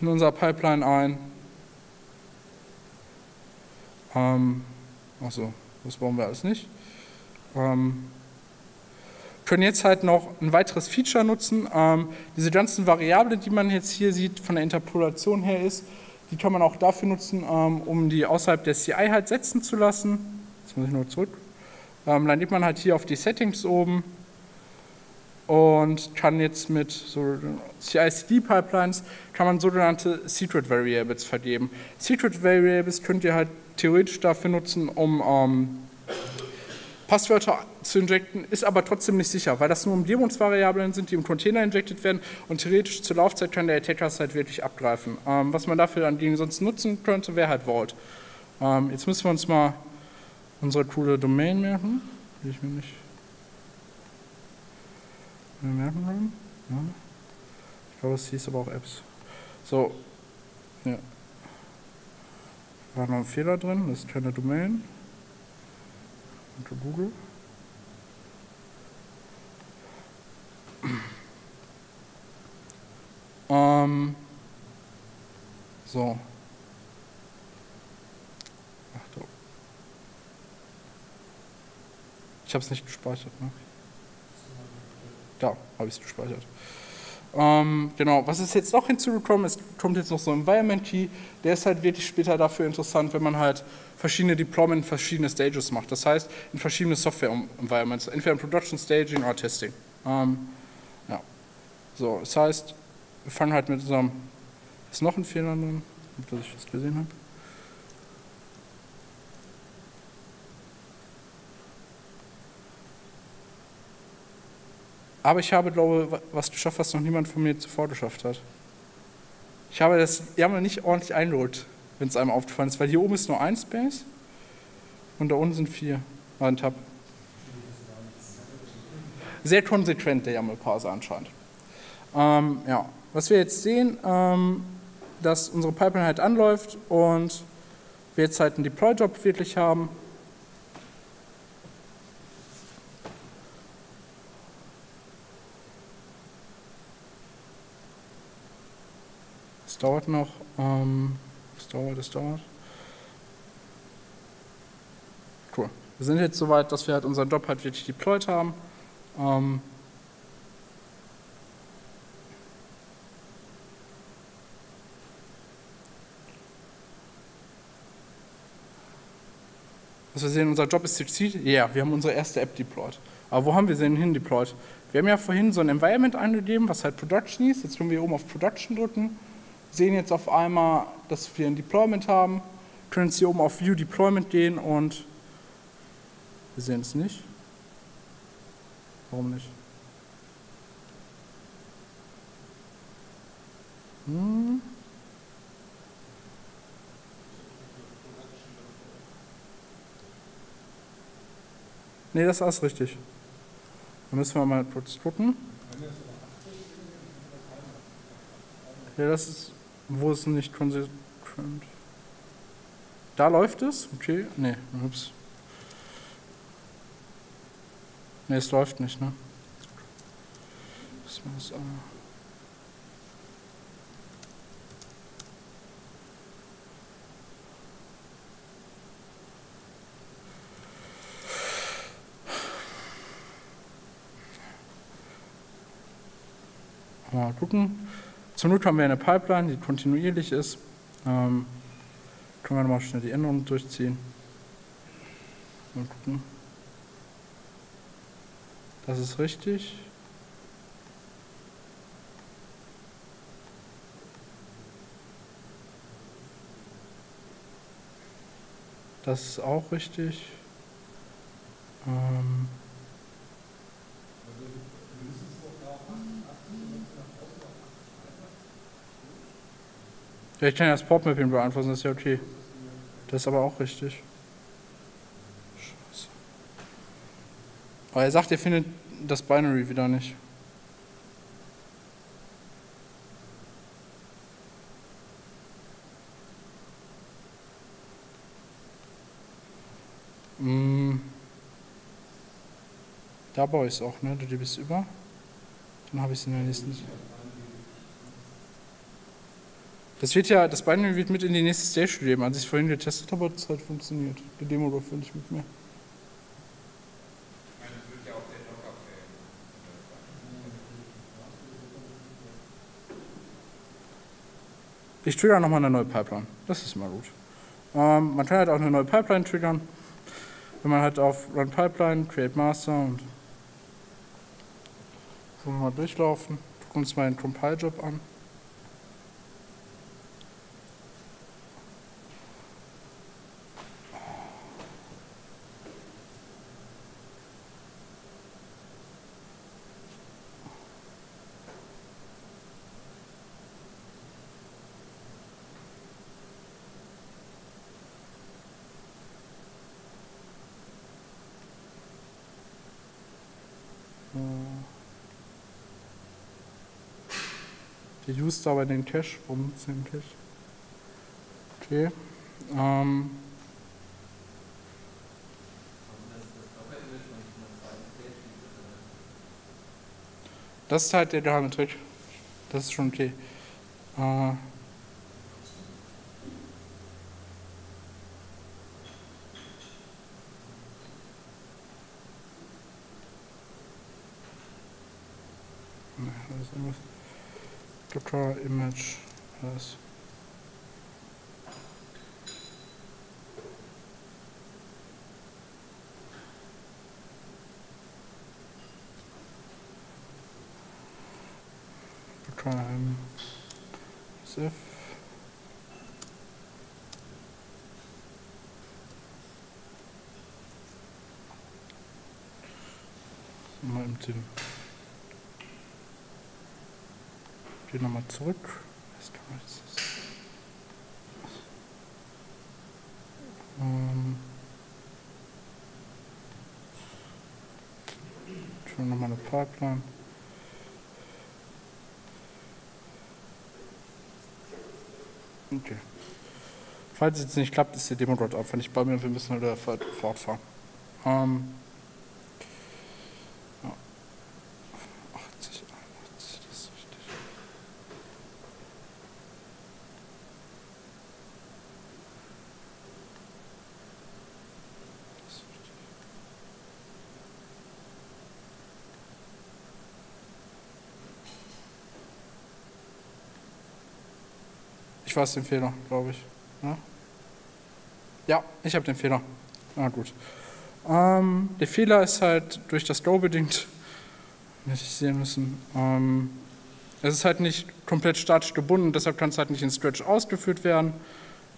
in unser Pipeline ein. Ähm, achso, das brauchen wir alles nicht. Ähm, können jetzt halt noch ein weiteres Feature nutzen. Ähm, diese ganzen Variablen, die man jetzt hier sieht, von der Interpolation her ist, die kann man auch dafür nutzen, ähm, um die außerhalb der C I halt setzen zu lassen. Jetzt muss ich nur zurück. Ähm, dann geht man halt hier auf die Settings oben und kann jetzt mit so C I C D Pipelines kann man sogenannte Secret Variables vergeben. Secret Variables könnt ihr halt theoretisch dafür nutzen, um ähm, Passwörter zu injecten, ist aber trotzdem nicht sicher, weil das nur Umgebungsvariablen sind, die im Container injected werden und theoretisch zur Laufzeit kann der Attacker es halt wirklich abgreifen. Ähm, was man dafür dann gegen sonst nutzen könnte, wäre halt Vault. Ähm, jetzt müssen wir uns mal unsere coole Domain merken. Will ich mir nicht merken. Ja. Ich glaube, es hieß aber auch Apps. So, ja. Da war noch ein Fehler drin, das ist keine Domain. Unter Google. ähm, so. Ach du. Ich habe es nicht gespeichert, ne? Da habe ich es gespeichert. Ähm, genau, was ist jetzt noch hinzugekommen? Es kommt jetzt noch so ein Environment Key, der ist halt wirklich später dafür interessant, wenn man halt verschiedene Deployment in verschiedene Stages macht. Das heißt, in verschiedene Software-Environments, entweder in Production Staging oder Testing. Ähm, ja. So, das heißt, wir fangen halt mit unserem. Ist noch ein Fehler drin, dass ich das gesehen habe? Aber ich habe, glaube ich, was geschafft, was noch niemand von mir zuvor geschafft hat. Ich habe das YAML nicht ordentlich eingeholt, wenn es einem aufgefallen ist, weil hier oben ist nur ein Space und da unten sind vier. Ah, ein Tab. Sehr konsequent der YAML-Parser anscheinend. Ähm, ja. Was wir jetzt sehen, ähm, dass unsere Pipeline halt anläuft und wir jetzt halt einen Deploy-Job wirklich haben. Dauert noch. Ähm, Das dauert, das dauert. Cool. Wir sind jetzt soweit, dass wir halt unseren Job halt wirklich deployed haben. Ähm Was wir sehen, unser Job ist succeed. Ja, yeah, wir haben unsere erste App deployed. Aber wo haben wir sie denn hin deployed? Wir haben ja vorhin so ein Environment eingegeben, was halt Production ist. Jetzt können wir oben auf Production drücken, sehen jetzt auf einmal, dass wir ein Deployment haben, können jetzt hier oben auf View Deployment gehen und wir sehen es nicht. Warum nicht? Hm. Ne, das ist alles richtig. Dann müssen wir mal kurz gucken. Ja, das ist, wo es nicht konsequent. Da läuft es, okay. Ne, ups. Ne, es läuft nicht, ne? Das muss, äh Mal gucken. Zum Glück haben wir eine Pipeline, die kontinuierlich ist. Ähm, können wir nochmal schnell die Änderungen durchziehen. Mal gucken. Das ist richtig. Das ist auch richtig. Ähm Ja, ich kann ja das Port-Mapping beeinflussen, das ist ja okay. Das ist aber auch richtig. Scheiße. Aber er sagt, er findet das Binary wieder nicht. Hm. Da baue ich es auch, ne? Du bist über. Dann habe ich es in der nächsten. Das wird ja, das Binary wird mit in die nächste Stage gegeben. Als ich es vorhin getestet habe, hat es halt funktioniert. Die Demo läuft nicht mit mir. Ich trigger nochmal eine neue Pipeline. Das ist mal gut. Ähm, man kann halt auch eine neue Pipeline triggern. Wenn man halt auf Run Pipeline, Create Master und so mal durchlaufen. Gucken uns mal den Compile-Job an. Der User aber den Cache, warum ist den Cache? Okay. Ähm. Das ist halt der geheime Trick. Das ist schon okay. Äh. Docker Image, alles. Docker Image. Mal im Team. Gehen nochmal zurück. Was kann man jetzt? Ähm. Schon nochmal eine Pipeline. Okay. Falls es jetzt nicht klappt, ist die Demo dort ab. Wenn ich bei mir, wir müssen halt fortfahren. Ähm. Ich weiß den Fehler, glaube ich. Ja, ja ich habe den Fehler. Na gut. Ähm, der Fehler ist halt durch das Go bedingt. Hätte ich sehen müssen. Ähm, es ist halt nicht komplett statisch gebunden, deshalb kann es halt nicht in Stretch ausgeführt werden.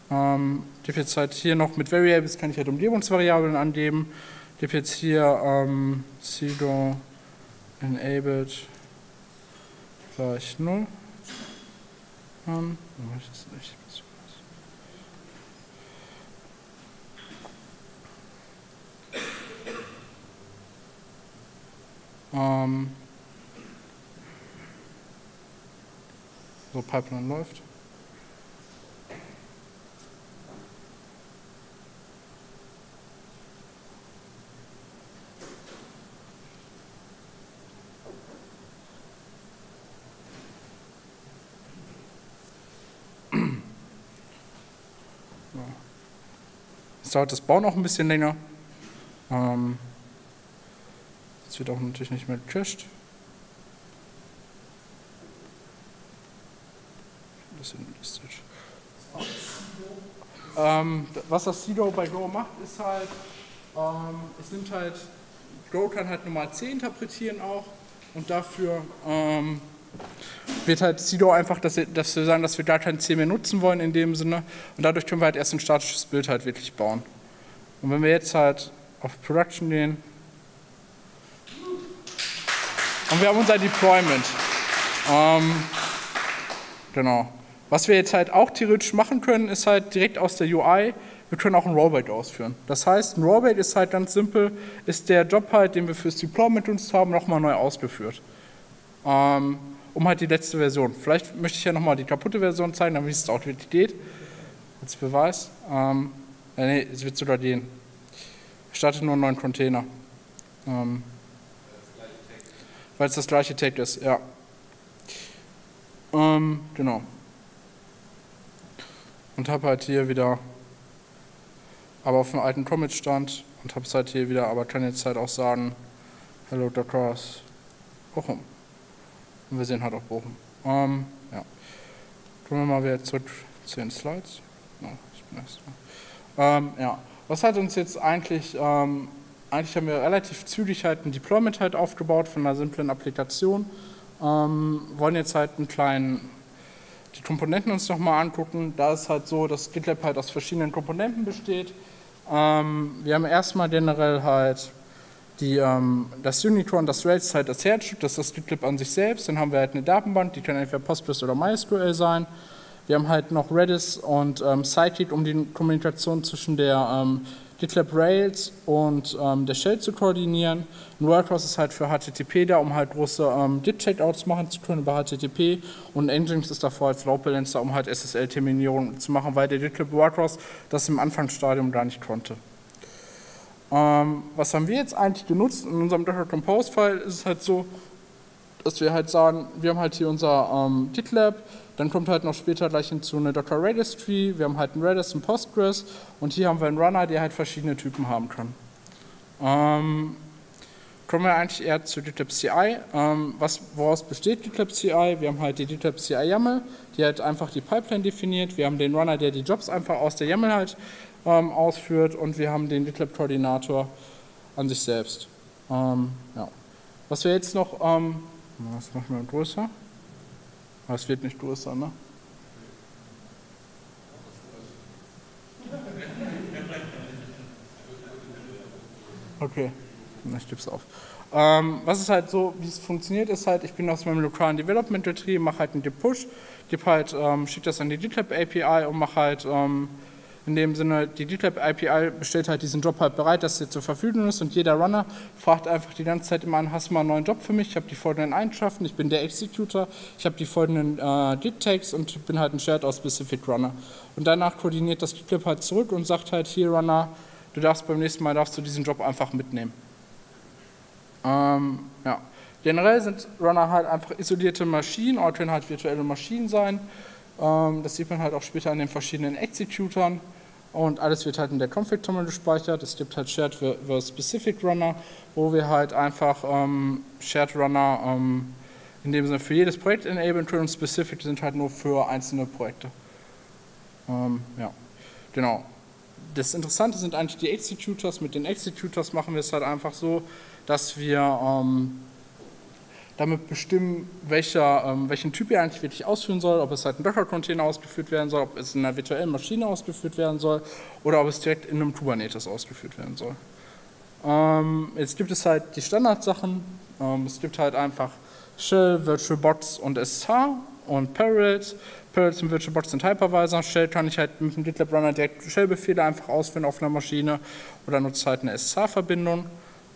Ähm, ich habe jetzt halt hier noch mit Variables, kann ich halt Umgebungsvariablen angeben. Ich habe jetzt hier ähm, Pseudo enabled gleich null. Ähm, ähm, so, Pipeline läuft. Das dauert das Bauen auch ein bisschen länger. Ähm, jetzt wird auch natürlich nicht mehr gecached. Ähm, was das Sido bei Go macht, ist halt, ähm, es nimmt halt, Go kann halt normal C interpretieren auch und dafür ähm, wird halt Sido einfach, dass wir, dass wir sagen, dass wir gar kein C mehr nutzen wollen in dem Sinne und dadurch können wir halt erst ein statisches Bild halt wirklich bauen. Und wenn wir jetzt halt auf Production gehen und wir haben unser Deployment. Ähm, genau. Was wir jetzt halt auch theoretisch machen können, ist halt direkt aus der U I, wir können auch ein Rollback ausführen. Das heißt, ein Rollback ist halt ganz simpel, ist der Job halt, den wir fürs Deployment mit uns haben, nochmal neu ausgeführt. Ähm, um halt die letzte Version. Vielleicht möchte ich ja nochmal die kaputte Version zeigen, damit es auch wirklich geht. Als Beweis. Ähm, ja, nee, es wird sogar gehen. Ich starte nur einen neuen Container. Ähm, weil es das gleiche Tag ist, ja. Ähm, genau. Und habe halt hier wieder, aber auf dem alten Commit-Stand und habe es halt hier wieder, aber kann jetzt halt auch sagen, hello Docker Bochum. Und wir sehen halt auch Bochum. Ähm, ja. Kommen wir mal wieder zurück zu den Slides. No, ich bin erst mal. Ähm, ja. Was hat uns jetzt eigentlich, ähm, eigentlich haben wir relativ zügig halt ein Deployment halt aufgebaut von einer simplen Applikation. Ähm, wollen jetzt halt einen kleinen die Komponenten uns nochmal angucken. Da ist halt so, dass GitLab halt aus verschiedenen Komponenten besteht. Ähm, wir haben erstmal generell halt die, ähm, das Unicorn, das Rails halt das Herzstück, das ist das GitLab an sich selbst. Dann haben wir halt eine Datenbank, die kann entweder Postgres oder MySQL sein. Wir haben halt noch Redis und ähm, Sidekick, um die Kommunikation zwischen der ähm, GitLab Rails und ähm, der Shell zu koordinieren. Ein Workhorse ist halt für H T T P da, um halt große ähm, Git-Checkouts machen zu können über H T T P und Nginx ist davor als Load Balancer, um halt S S L-Terminierung zu machen, weil der GitLab Workhorse das im Anfangsstadium gar nicht konnte. Ähm, was haben wir jetzt eigentlich genutzt? In unserem Docker Compose-File ist es halt so, dass wir halt sagen, wir haben halt hier unser ähm, GitLab, dann kommt halt noch später gleich hinzu eine Docker Redis Tree, wir haben halt einen Redis, einen Postgres und hier haben wir einen Runner, der halt verschiedene Typen haben kann. Ähm, kommen wir eigentlich eher zu GitLab C I. Ähm, was, woraus besteht GitLab C I? Wir haben halt die GitLab C I YAML, die halt einfach die Pipeline definiert, wir haben den Runner, der die Jobs einfach aus der YAML halt ähm, ausführt und wir haben den GitLab Koordinator an sich selbst. Ähm, ja. Was wir jetzt noch... Ähm, das machen wir größer. Aber es wird nicht größer, ne? Okay, ich gebe es auf. Ähm, was ist halt so, wie es funktioniert, ist halt, ich bin aus meinem lokalen Development-Retree, mache halt einen Git-Push, gebe halt, ähm, schicke das an die GitLab-A P I und mache halt, ähm, in dem Sinne, die GitLab-A P I stellt halt diesen Job halt bereit, dass der zur Verfügung ist und jeder Runner fragt einfach die ganze Zeit immer an, hast du mal einen neuen Job für mich? Ich habe die folgenden Eigenschaften, ich bin der Executor, ich habe die folgenden äh, Git-Tags und bin halt ein Shared aus Specific Runner. Und danach koordiniert das GitLab halt zurück und sagt halt, hier Runner, du darfst beim nächsten Mal darfst du diesen Job einfach mitnehmen. Ähm, ja. Generell sind Runner halt einfach isolierte Maschinen, oder können halt virtuelle Maschinen sein. Ähm, das sieht man halt auch später an den verschiedenen Executern. Und alles wird halt in der Config-Tummel gespeichert. Es gibt halt Shared versus Specific Runner, wo wir halt einfach ähm, Shared Runner ähm, in dem Sinne für jedes Projekt enablen können und Specific sind halt nur für einzelne Projekte. Ähm, ja, genau. Das Interessante sind eigentlich die Executors. Mit den Executors machen wir es halt einfach so, dass wir ähm, damit bestimmen, welcher, ähm, welchen Typ ihr eigentlich wirklich ausführen soll, ob es halt ein Docker-Container ausgeführt werden soll, ob es in einer virtuellen Maschine ausgeführt werden soll oder ob es direkt in einem Kubernetes ausgeführt werden soll. Ähm, jetzt gibt es halt die Standardsachen. Ähm, es gibt halt einfach Shell, VirtualBox und S H und Parallels. Parallels und VirtualBox sind Hypervisor. Shell kann ich halt mit dem GitLab Runner direkt Shell-Befehle einfach ausführen auf einer Maschine oder nutze halt eine S H-Verbindung.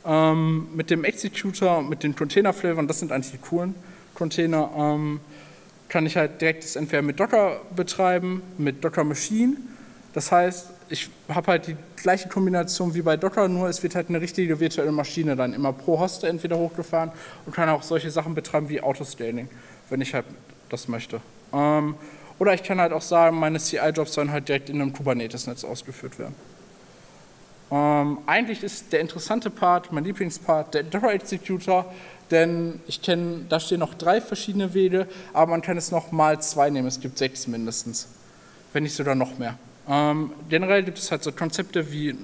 Ähm, mit dem Executor, mit den Container-Flavoren, das sind eigentlich die coolen Container, ähm, kann ich halt direkt das entweder mit Docker betreiben, mit Docker Machine. Das heißt, ich habe halt die gleiche Kombination wie bei Docker, nur es wird halt eine richtige virtuelle Maschine dann immer pro Hoster entweder hochgefahren und kann auch solche Sachen betreiben wie Autoscaling, wenn ich halt das möchte. Ähm, oder ich kann halt auch sagen, meine C I-Jobs sollen halt direkt in einem Kubernetes-Netz ausgeführt werden. Ähm, eigentlich ist der interessante Part, mein Lieblingspart, der Docker Executor, denn ich kenne, da stehen noch drei verschiedene Wege, aber man kann es noch mal zwei nehmen, es gibt sechs mindestens, wenn nicht sogar noch mehr. Ähm, generell gibt es halt so Konzepte wie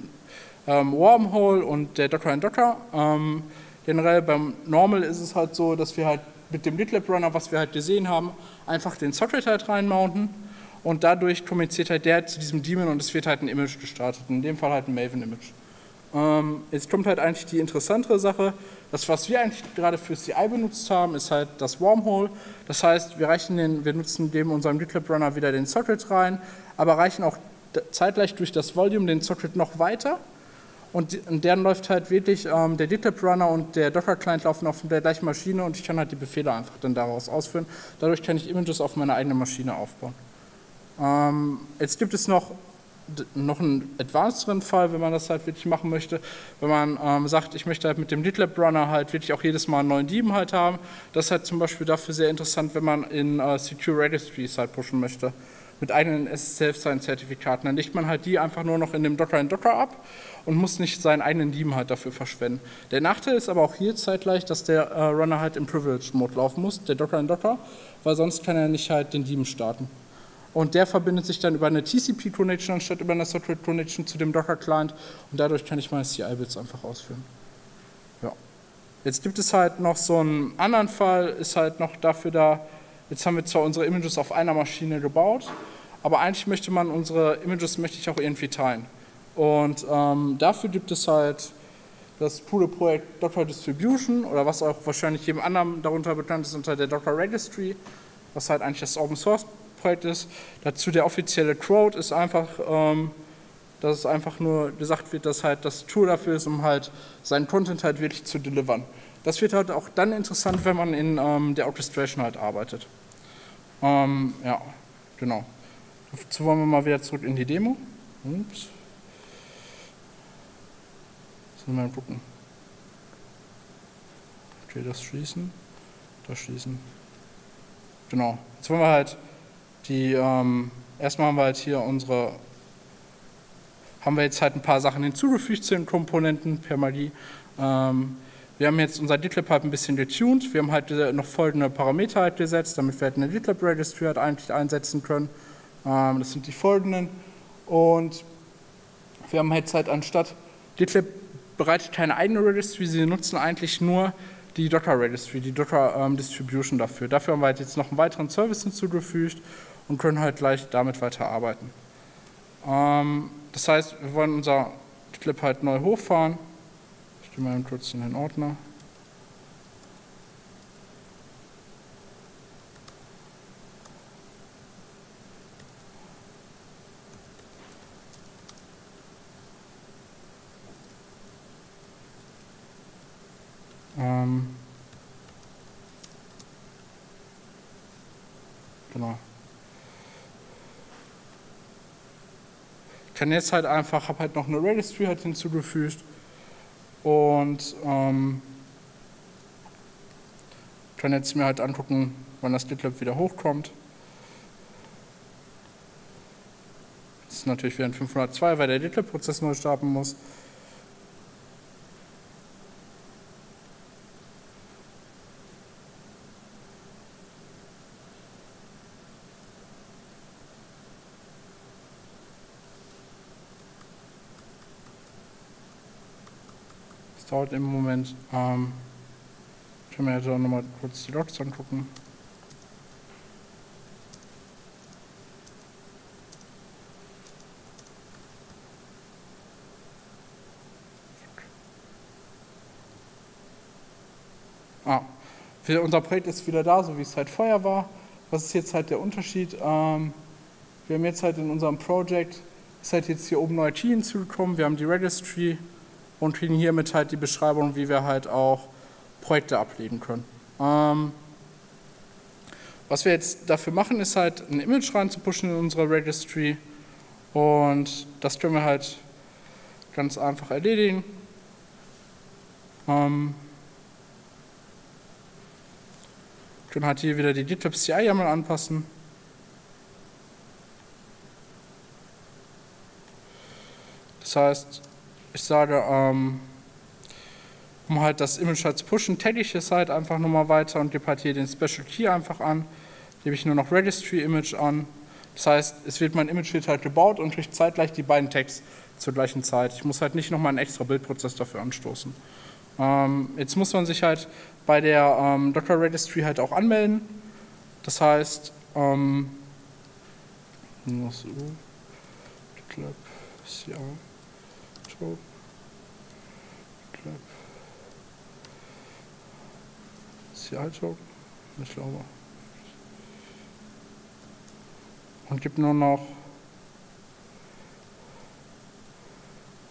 ähm, Wormhole und der Docker in Docker. Ähm, generell beim Normal ist es halt so, dass wir halt mit dem GitLab Runner, was wir halt gesehen haben, einfach den Socket halt reinmounten. Und dadurch kommuniziert halt der zu diesem Daemon und es wird halt ein Image gestartet. In dem Fall halt ein Maven-Image. Ähm, jetzt kommt halt eigentlich die interessantere Sache. Das, was wir eigentlich gerade für C I benutzt haben, ist halt das Wormhole. Das heißt, wir, reichen den, wir nutzen neben unserem GitLab-Runner wieder den Socket rein, aber reichen auch zeitgleich durch das Volume den Socket noch weiter. Und dann läuft halt wirklich ähm, der GitLab-Runner und der Docker-Client laufen auf der gleichen Maschine und ich kann halt die Befehle einfach dann daraus ausführen. Dadurch kann ich Images auf meiner eigenen Maschine aufbauen. Jetzt gibt es noch, noch einen advancederen Fall, wenn man das halt wirklich machen möchte, wenn man ähm, sagt, ich möchte halt mit dem GitLab Runner halt wirklich auch jedes Mal einen neuen Daemon halt haben. Das ist halt zum Beispiel dafür sehr interessant, wenn man in äh, Secure Registries halt pushen möchte, mit eigenen Self-Sign-Zertifikaten. Dann legt man halt die einfach nur noch in dem Docker in Docker ab und muss nicht seinen eigenen Daemon halt dafür verschwenden. Der Nachteil ist aber auch hier zeitgleich, dass der äh, Runner halt im Privileged-Mode laufen muss, der Docker in Docker, weil sonst kann er nicht halt den Daemon starten. Und der verbindet sich dann über eine T C P-Connection anstatt über eine Socket-Connection zu dem Docker-Client und dadurch kann ich meine C I-Builds einfach ausführen. Ja. Jetzt gibt es halt noch so einen anderen Fall, ist halt noch dafür da, jetzt haben wir zwar unsere Images auf einer Maschine gebaut, aber eigentlich möchte man unsere Images, möchte ich auch irgendwie teilen. Und ähm, dafür gibt es halt das coole Projekt Docker Distribution oder was auch wahrscheinlich jedem anderen darunter bekannt ist unter der Docker Registry, was halt eigentlich das Open Source Projekt ist. Dazu der offizielle Quote ist einfach, ähm, dass es einfach nur gesagt wird, dass halt das Tool dafür ist, um halt seinen Content halt wirklich zu delivern. Das wird halt auch dann interessant, wenn man in ähm, der Orchestration halt arbeitet. Ähm, ja, genau. Dazu wollen wir mal wieder zurück in die Demo. Und jetzt mal gucken. Okay, das schließen, das schließen. Genau. Jetzt wollen wir halt Die, ähm, erstmal haben wir halt hier unsere, haben wir jetzt halt ein paar Sachen hinzugefügt zu den Komponenten per Magie. Ähm, wir haben jetzt unser GitLab halt ein bisschen getuned. Wir haben halt noch folgende Parameter halt gesetzt, damit wir halt eine GitLab Registry halt eigentlich einsetzen können. Ähm, das sind die folgenden. Und wir haben jetzt halt anstatt, GitLab bereitet keine eigene Registry, sie nutzen eigentlich nur die Docker Registry, die Docker ähm, Distribution dafür. Dafür haben wir halt jetzt noch einen weiteren Service hinzugefügt und können halt gleich damit weiterarbeiten. Ähm, das heißt, wir wollen unser GitLab halt neu hochfahren. Ich gehe mal kurz in den Ordner. Ähm, genau. Ich kann jetzt halt einfach, habe halt noch eine Registry halt hinzugefügt und ähm, kann jetzt mir halt angucken, wann das GitLab wieder hochkommt. Das ist natürlich wieder ein fünfhundertzwei, weil der GitLab-Prozess neu starten muss. dauert im Moment. Ähm, können wir jetzt auch nochmal kurz die Logs angucken. Ah, für unser Projekt ist wieder da, so wie es halt vorher war. Was ist jetzt halt der Unterschied? Ähm, wir haben jetzt halt in unserem Projekt, ist halt jetzt hier oben neue Tree hinzugekommen. Wir haben die Registry und kriegen hiermit halt die Beschreibung, wie wir halt auch Projekte ablegen können. Ähm, was wir jetzt dafür machen, ist halt ein Image reinzupushen in unsere Registry, und das können wir halt ganz einfach erledigen. Ähm, können halt hier wieder die GitLab C I einmal anpassen. Das heißt, ich sage, ähm, um halt das Image halt zu pushen, tagge ich es halt einfach nochmal weiter und gebe halt hier den Special Key einfach an. Gebe ich nur noch Registry Image an. Das heißt, es wird mein Image wird halt gebaut und kriegt zeitgleich die beiden Tags zur gleichen Zeit. Ich muss halt nicht nochmal einen extra Bildprozess dafür anstoßen. Ähm, jetzt muss man sich halt bei der ähm, Docker Registry halt auch anmelden. Das heißt, ähm, GitLab C I. C I-Token, ich glaube. Und gibt nur noch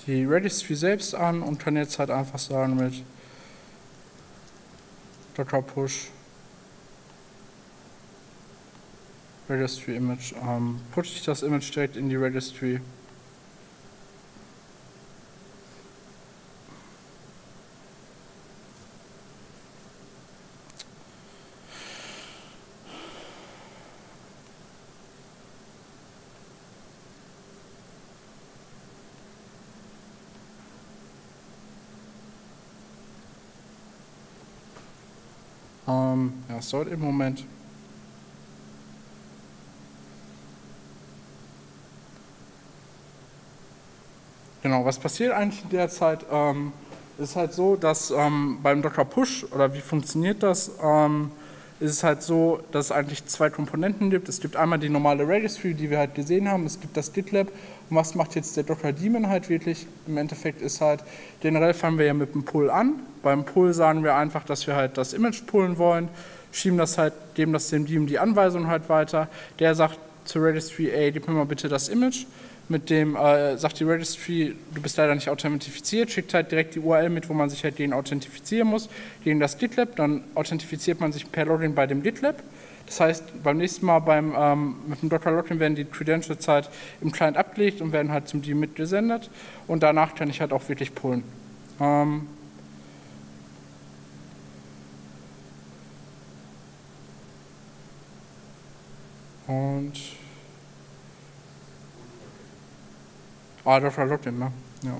die Registry selbst an und kann jetzt halt einfach sagen mit Docker Push Registry Image, ähm, push ich das Image direkt in die Registry. Ja, es dauert im Moment. Genau, was passiert eigentlich derzeit? Ähm, ist halt so, dass ähm, beim Docker Push, oder wie funktioniert das? Ähm, ist es halt so, dass es eigentlich zwei Komponenten gibt. Es gibt einmal die normale Registry, die wir halt gesehen haben. Es gibt das GitLab. Und was macht jetzt der Docker Daemon halt wirklich? Im Endeffekt ist halt, generell fangen wir ja mit dem Pull an. Beim Pull sagen wir einfach, dass wir halt das Image pullen wollen, schieben das halt, geben das dem Daemon die Anweisung halt weiter. Der sagt zur Registry, ey, gib mir mal bitte das Image. Mit dem äh, sagt die Registry, du bist leider nicht authentifiziert, schickt halt direkt die U R L mit, wo man sich halt gegen authentifizieren muss, gegen das GitLab, dann authentifiziert man sich per Login bei dem GitLab. Das heißt, beim nächsten Mal beim, ähm, mit dem Docker Login werden die Credentials halt im Client abgelegt und werden halt zum Daemon mitgesendet, und danach kann ich halt auch wirklich pullen. Ähm und Ah, Docker Login, ne? Ja.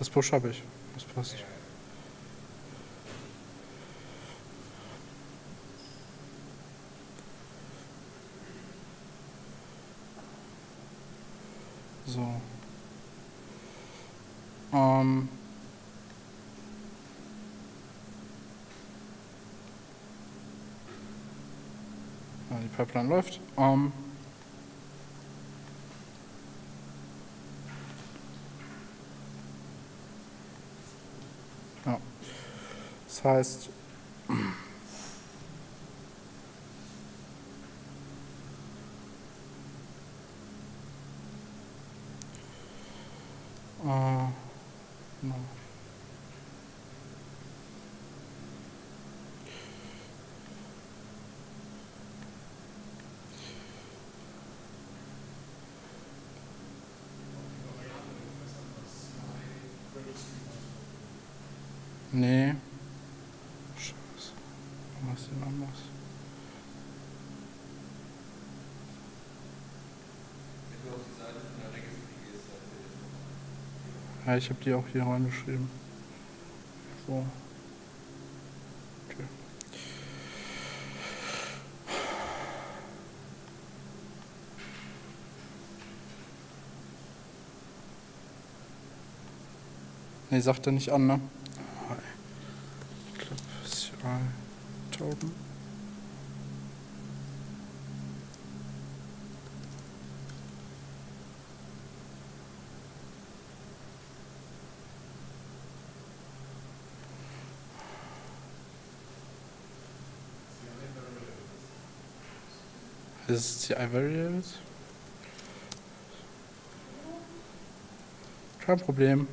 Das Push habe ich. Das passt. So. Ähm. Ja, die Pipeline läuft. Ähm. Ja. Das heißt, äh, No. Nee. Scheiße. Was denn anders? Ja, ich habe die auch hier reingeschrieben. So. Okay. Ne, sagt er nicht an, ne? Das ist C I Variables. Kein Problem.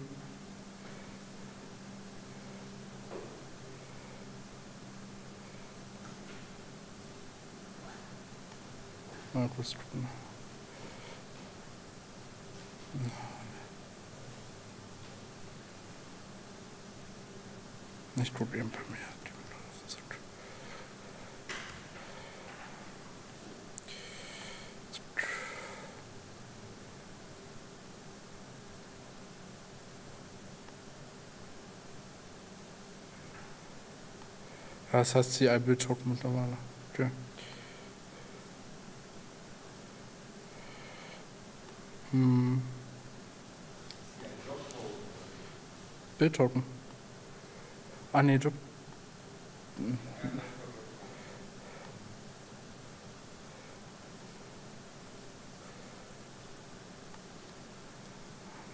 Mal kurz gucken. Nicht probieren bei mir. Das heißt C I-Build-Token mittlerweile. Okay. Hm. Build-Token. Ah ne, du.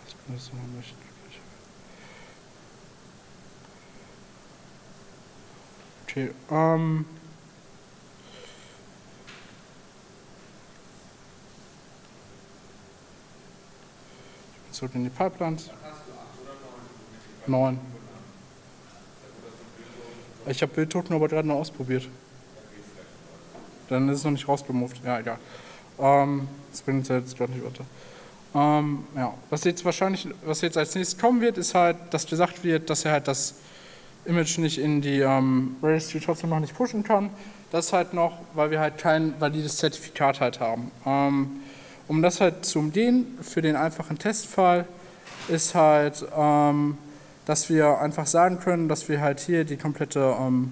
Das müssen wir nicht. Okay, ähm. Ich bin zurück in die Pipelines. neun. Ich habe Bildtoken aber gerade noch ausprobiert. Dann ist es noch nicht rausgemoved. Ja, egal. Ähm, das bringt jetzt gerade nicht weiter. Ähm, ja. Was jetzt wahrscheinlich, was jetzt als nächstes kommen wird, ist halt, dass gesagt wird, dass er halt das Image nicht in die ähm, Registry trotzdem noch nicht pushen kann. Das halt noch, weil wir halt kein valides Zertifikat halt haben. Ähm, um das halt zu umgehen, für den einfachen Testfall ist halt, ähm, dass wir einfach sagen können, dass wir halt hier die komplette ähm,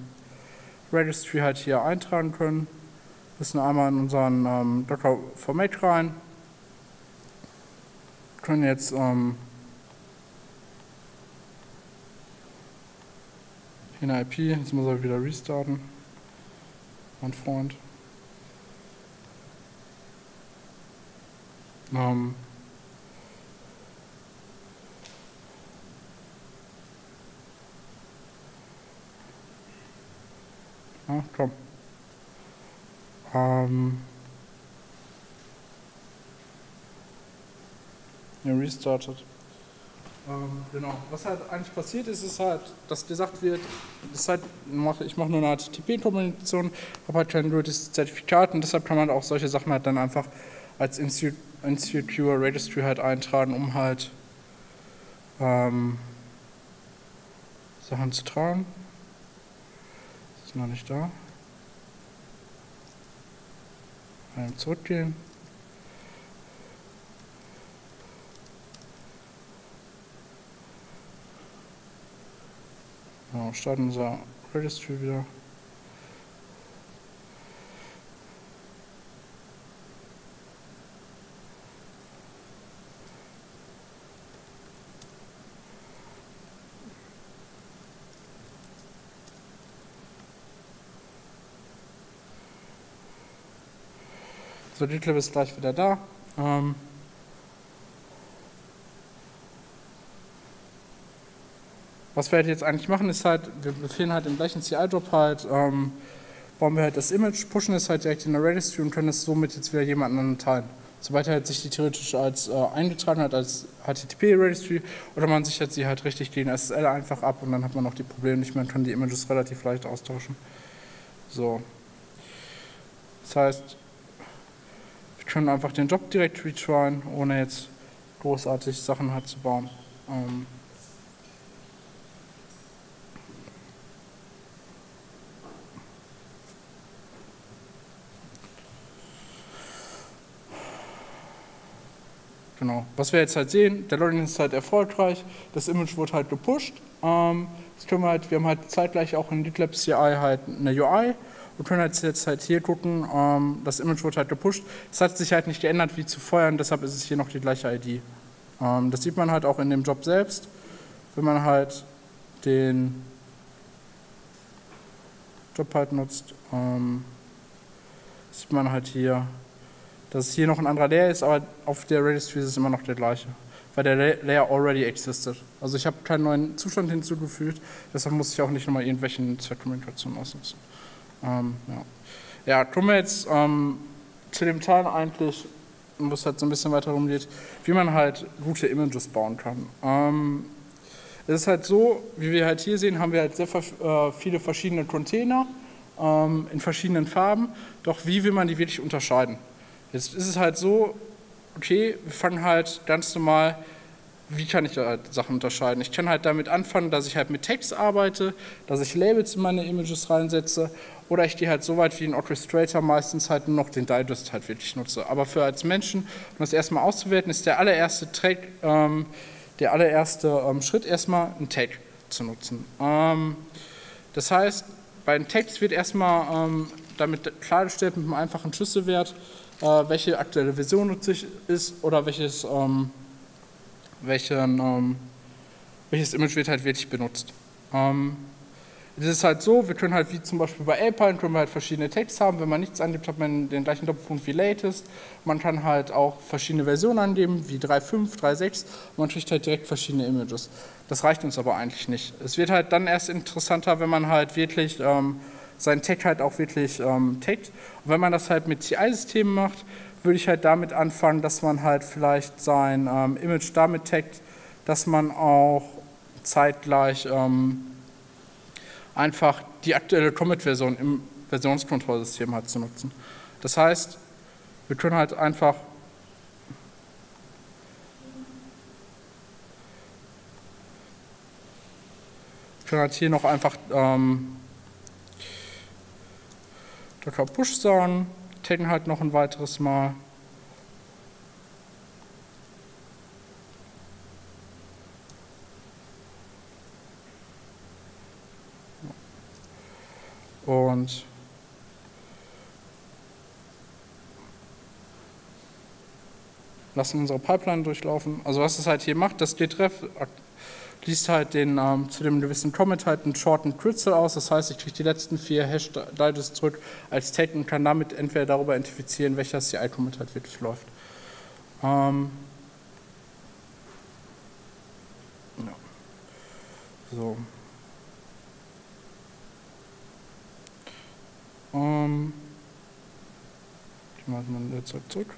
Registry halt hier eintragen können. Müssen einmal in unseren ähm, Docker Format rein. Können jetzt ähm, in I P, jetzt muss er wieder restarten. Mein Freund. Ähm. Na, komm. Ähm. Ja, restartet. Genau. Was halt eigentlich passiert ist, ist halt, dass gesagt wird, das halt, ich mache nur eine H T T P-Kommunikation, habe halt kein gültiges Zertifikat und deshalb kann man auch solche Sachen halt dann einfach als Insecure Registry halt eintragen, um halt ähm, Sachen zu tragen. Das ist noch nicht da. Einmal zurückgehen. Genau, starten unser Registry wieder. So, die Clip ist gleich wieder da. Ähm Was wir halt jetzt eigentlich machen, ist halt, wir befehlen halt im gleichen C I-Drop halt, ähm, bauen wir halt das Image, pushen es halt direkt in der Registry und können es somit jetzt wieder jemand anderen teilen. Sobald er halt sich die theoretisch als äh, eingetragen hat, als H T T P-Registry, oder man sichert sie halt richtig gegen S S L einfach ab und dann hat man auch die Probleme nicht mehr und kann die Images relativ leicht austauschen. So. Das heißt, wir können einfach den Job direkt retryen, ohne jetzt großartig Sachen halt zu bauen. Ähm, Genau. Was wir jetzt halt sehen, der Loading ist halt erfolgreich, das Image wurde halt gepusht. Ähm, das können wir, halt, wir haben halt zeitgleich auch in GitLab C I halt eine U I und können halt jetzt halt hier gucken, ähm, das Image wurde halt gepusht. Es hat sich halt nicht geändert wie zuvor und deshalb ist es hier noch die gleiche I D. Ähm, das sieht man halt auch in dem Job selbst. wenn man halt den Job halt nutzt, ähm, sieht man halt hier, dass hier noch ein anderer Layer ist, aber auf der Registry ist es immer noch der gleiche, weil der Layer already existed. Also ich habe keinen neuen Zustand hinzugefügt, deshalb muss ich auch nicht nochmal irgendwelchen Zweckkommunikationen ausnutzen. Ähm, ja. Ja, kommen wir jetzt ähm, zu dem Teil eigentlich, wo es halt so ein bisschen weiter rumgeht, wie man halt gute Images bauen kann. Ähm, es ist halt so, wie wir halt hier sehen, haben wir halt sehr äh, viele verschiedene Container ähm, in verschiedenen Farben, doch wie will man die wirklich unterscheiden? Jetzt ist es halt so, okay, wir fangen halt ganz normal, wie kann ich halt Sachen unterscheiden? Ich kann halt damit anfangen, dass ich halt mit Text arbeite, dass ich Labels in meine Images reinsetze, oder ich gehe halt so weit wie ein Orchestrator meistens halt nur noch den Digest halt wirklich nutze. Aber für als Menschen, um das erstmal auszuwerten, ist der allererste, Track, ähm, der allererste ähm, Schritt erstmal ein Tag zu nutzen. Ähm, das heißt, bei den Tags wird erstmal ähm, damit klargestellt mit einem einfachen Schlüsselwert, äh, welche aktuelle Version nützlich ist oder welches, ähm, welchen, ähm, welches Image wird halt wirklich benutzt. Ähm, Es ist halt so, wir können halt wie zum Beispiel bei Alpine können wir halt verschiedene Tags haben, wenn man nichts angibt, hat man den gleichen Doppelpunkt wie Latest. Man kann halt auch verschiedene Versionen angeben, wie drei Punkt fünf, drei Punkt sechs, und man kriegt halt direkt verschiedene Images. Das reicht uns aber eigentlich nicht. Es wird halt dann erst interessanter, wenn man halt wirklich ähm, seinen Tag halt auch wirklich ähm, taggt. Und wenn man das halt mit C I-Systemen macht, würde ich halt damit anfangen, dass man halt vielleicht sein ähm, Image damit taggt, dass man auch zeitgleich ähm, einfach die aktuelle Commit-Version im Versionskontrollsystem halt zu nutzen. Das heißt, wir können halt einfach wir können halt hier noch einfach ähm, Docker Push sagen, taggen halt noch ein weiteres Mal. Und lassen unsere Pipeline durchlaufen. Also was es halt hier macht, das Gtref liest halt den, ähm, zu dem gewissen Commit halt einen shorten Kürzel aus. Das heißt, ich kriege die letzten vier Hash-Digits zurück als Tag und kann damit entweder darüber identifizieren, welcher C I-Commit halt wirklich läuft. Ähm ja. So. Ähm, jetzt, halt zurück.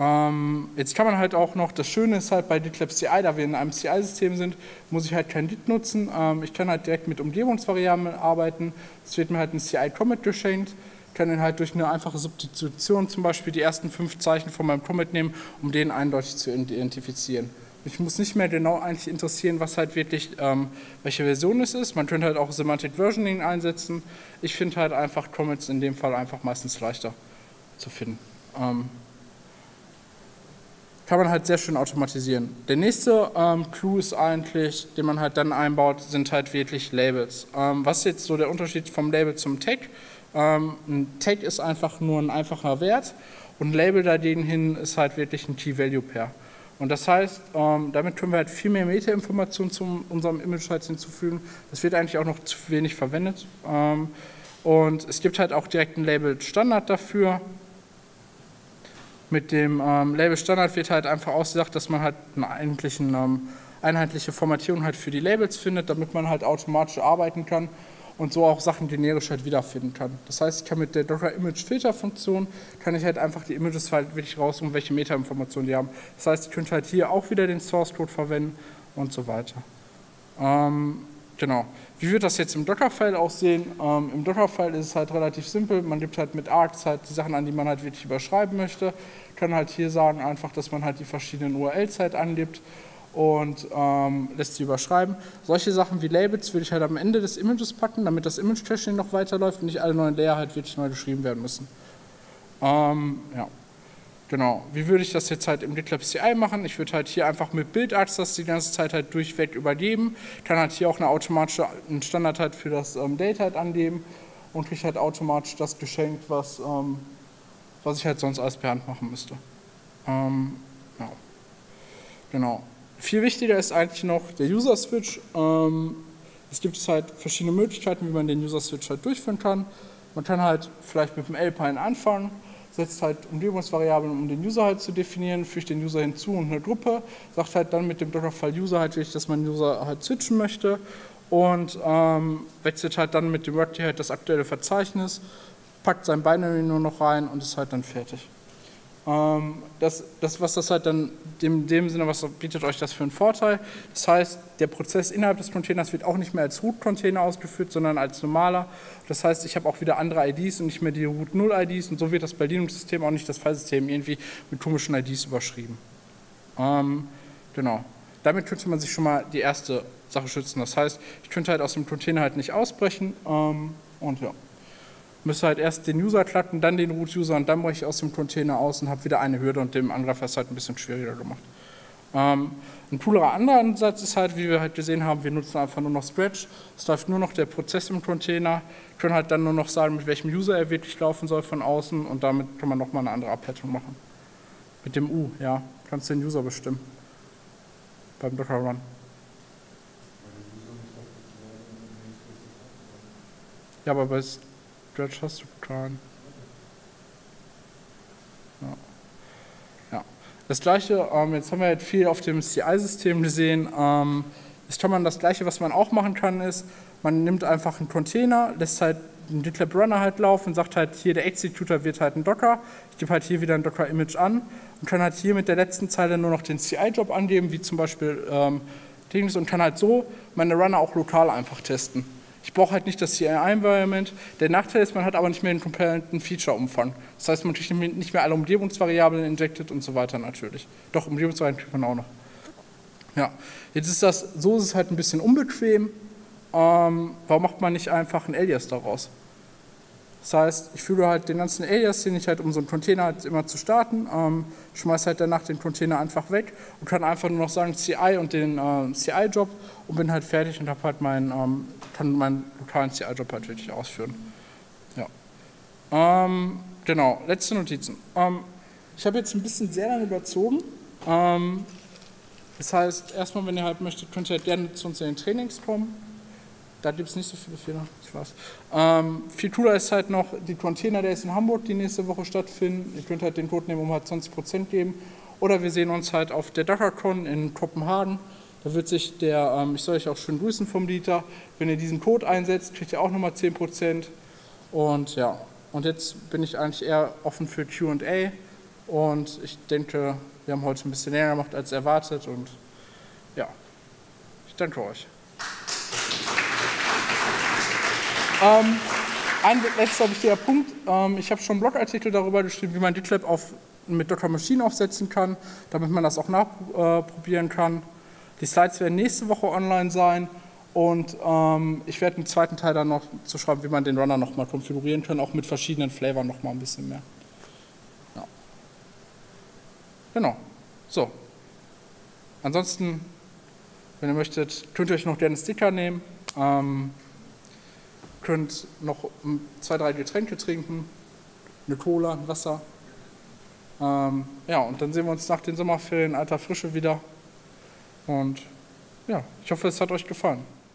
Ähm, jetzt kann man halt auch noch, das Schöne ist halt bei GitLab C I, da wir in einem C I-System sind, muss ich halt kein Git nutzen. Ähm, ich kann halt direkt mit Umgebungsvariablen arbeiten. Es wird mir halt ein C I-Commit geschenkt. Ich kann dann halt durch eine einfache Substitution zum Beispiel die ersten fünf Zeichen von meinem Commit nehmen, um den eindeutig zu identifizieren. Ich muss nicht mehr genau eigentlich interessieren, was halt wirklich, ähm, welche Version es ist. Man könnte halt auch Semantic Versioning einsetzen. Ich finde halt einfach Commits in dem Fall einfach meistens leichter zu finden. Ähm, kann man halt sehr schön automatisieren. Der nächste ähm, Clou ist eigentlich, den man halt dann einbaut, sind halt wirklich Labels. Ähm, was ist jetzt so der Unterschied vom Label zum Tag? Ähm, ein Tag ist einfach nur ein einfacher Wert und ein Label dagegen hin ist halt wirklich ein Key-Value-Pair. Und das heißt, damit können wir halt viel mehr Metainformationen zu unserem Image halt hinzufügen. Das wird eigentlich auch noch zu wenig verwendet. Und es gibt halt auch direkt ein Label Standard dafür. Mit dem Label Standard wird halt einfach ausgesagt, dass man halt eine einheitliche Formatierung halt für die Labels findet, damit man halt automatisch arbeiten kann und so auch Sachen generisch halt wiederfinden kann. Das heißt, ich kann mit der Docker Image Filter Funktion, kann ich halt einfach die Images halt wirklich raussuchen, welche Metainformationen die haben. Das heißt, ich könnte halt hier auch wieder den Source Code verwenden und so weiter. Ähm, genau. Wie wird das jetzt im Dockerfile aussehen? Ähm, Im Dockerfile ist es halt relativ simpel. Man gibt halt mit Args halt die Sachen an, die man halt wirklich überschreiben möchte. Kann halt hier sagen einfach, dass man halt die verschiedenen U R Ls halt angibt und ähm, lässt sie überschreiben. Solche Sachen wie Labels würde ich halt am Ende des Images packen, damit das Image-Caching noch weiterläuft und nicht alle neuen Layer halt wirklich neu geschrieben werden müssen. Ähm, ja, genau. Wie würde ich das jetzt halt im GitLab C I machen? Ich würde halt hier einfach mit Build-Args das die ganze Zeit halt durchweg übergeben, kann halt hier auch eine automatische, einen Standard halt für das ähm, Date halt angeben und kriege halt automatisch das Geschenk, was, ähm, was ich halt sonst alles per Hand machen müsste. Ähm, ja. Genau. Viel wichtiger ist eigentlich noch der User-Switch. Ähm, es gibt halt verschiedene Möglichkeiten, wie man den User-Switch halt durchführen kann. Man kann halt vielleicht mit dem Alpine anfangen, setzt halt Umgebungsvariablen, um den User halt zu definieren, fügt den User hinzu und eine Gruppe, sagt halt dann mit dem Dockerfile User halt wirklich, dass man den User halt switchen möchte und ähm, wechselt halt dann mit dem Workday halt das aktuelle Verzeichnis, packt sein Binary nur noch rein und ist halt dann fertig. Das, das, was das halt dann, in dem Sinne, was bietet euch das für einen Vorteil? Das heißt, der Prozess innerhalb des Containers wird auch nicht mehr als Root-Container ausgeführt, sondern als normaler. Das heißt, ich habe auch wieder andere I Ds und nicht mehr die Root null I Ds und so wird das bei Linux-System auch nicht das Filesystem irgendwie mit komischen I Ds überschrieben. Ähm, genau. Damit könnte man sich schon mal die erste Sache schützen. Das heißt, ich könnte halt aus dem Container halt nicht ausbrechen ähm, und ja. Müsste halt erst den User klacken, dann den Root-User und dann breche ich aus dem Container aus und habe wieder eine Hürde und dem Angreifer ist halt ein bisschen schwieriger gemacht. Ähm, ein coolerer anderer Ansatz ist halt, wie wir halt gesehen haben, wir nutzen einfach nur noch Scratch, es läuft nur noch der Prozess im Container, können halt dann nur noch sagen, mit welchem User er wirklich laufen soll von außen und damit kann man nochmal eine andere Ableitung machen. Mit dem U, ja, kannst du den User bestimmen. Beim Docker Run. Ja, aber bei Scratch hast du getan. Ja. Ja. Das gleiche, ähm, jetzt haben wir halt viel auf dem C I-System gesehen. Ähm, jetzt kann man das gleiche, was man auch machen kann, ist, man nimmt einfach einen Container, lässt halt einen GitLab Runner halt laufen, sagt halt hier, der Executor wird halt ein Docker, ich gebe halt hier wieder ein Docker-Image an und kann halt hier mit der letzten Zeile nur noch den C I-Job angeben, wie zum Beispiel ähm, Dings und kann halt so meine Runner auch lokal einfach testen. Ich brauche halt nicht das C I-Environment. Der Nachteil ist, man hat aber nicht mehr den kompletten Feature-Umfang. Das heißt, man kriegt nicht mehr alle Umgebungsvariablen injected und so weiter natürlich. Doch, Umgebungsvariablen kriegt man auch noch. Ja, jetzt ist das, so ist es halt ein bisschen unbequem. Ähm, warum macht man nicht einfach einen Alias daraus? Das heißt, ich füge halt den ganzen Alias, den ich halt um so einen Container halt immer zu starten, ähm, schmeiße halt danach den Container einfach weg und kann einfach nur noch sagen C I und den äh, C I-Job und bin halt fertig und habe halt meinen, ähm, kann meinen lokalen C I-Job halt wirklich ausführen. Ja. Ähm, genau, letzte Notizen. Ähm, ich habe jetzt ein bisschen sehr lange überzogen. Ähm, das heißt, erstmal, wenn ihr halt möchtet, könnt ihr halt gerne zu uns in den Trainings kommen. Da gibt es nicht so viele Fehler, ich weiß. Ähm, viel cooler ist halt noch die Container Days in Hamburg, die nächste Woche stattfinden. Ihr könnt halt den Code nehmen, um halt zwanzig Prozent geben. Oder wir sehen uns halt auf der DockerCon in Kopenhagen. Da wird sich der, ähm, ich soll euch auch schön grüßen vom Dieter, wenn ihr diesen Code einsetzt, kriegt ihr auch nochmal zehn Prozent. Und ja, und jetzt bin ich eigentlich eher offen für Q und A. Und ich denke, wir haben heute ein bisschen länger gemacht als erwartet. Und ja, ich danke euch. Ähm, ein letzter wichtiger Punkt, ähm, ich habe schon einen Blogartikel darüber geschrieben, wie man GitLab auf, mit Docker Machine aufsetzen kann, damit man das auch nachprobieren äh, kann. Die Slides werden nächste Woche online sein und ähm, ich werde einen zweiten Teil dann noch zu schreiben, wie man den Runner nochmal konfigurieren kann, auch mit verschiedenen Flavern nochmal ein bisschen mehr. Ja. Genau, so. Ansonsten, wenn ihr möchtet, könnt ihr euch noch gerne Sticker nehmen. Ähm, könnt noch zwei, drei Getränke trinken, eine Cola, ein Wasser. Ähm, ja, und dann sehen wir uns nach den Sommerferien alter Frische wieder. Und ja, ich hoffe, es hat euch gefallen.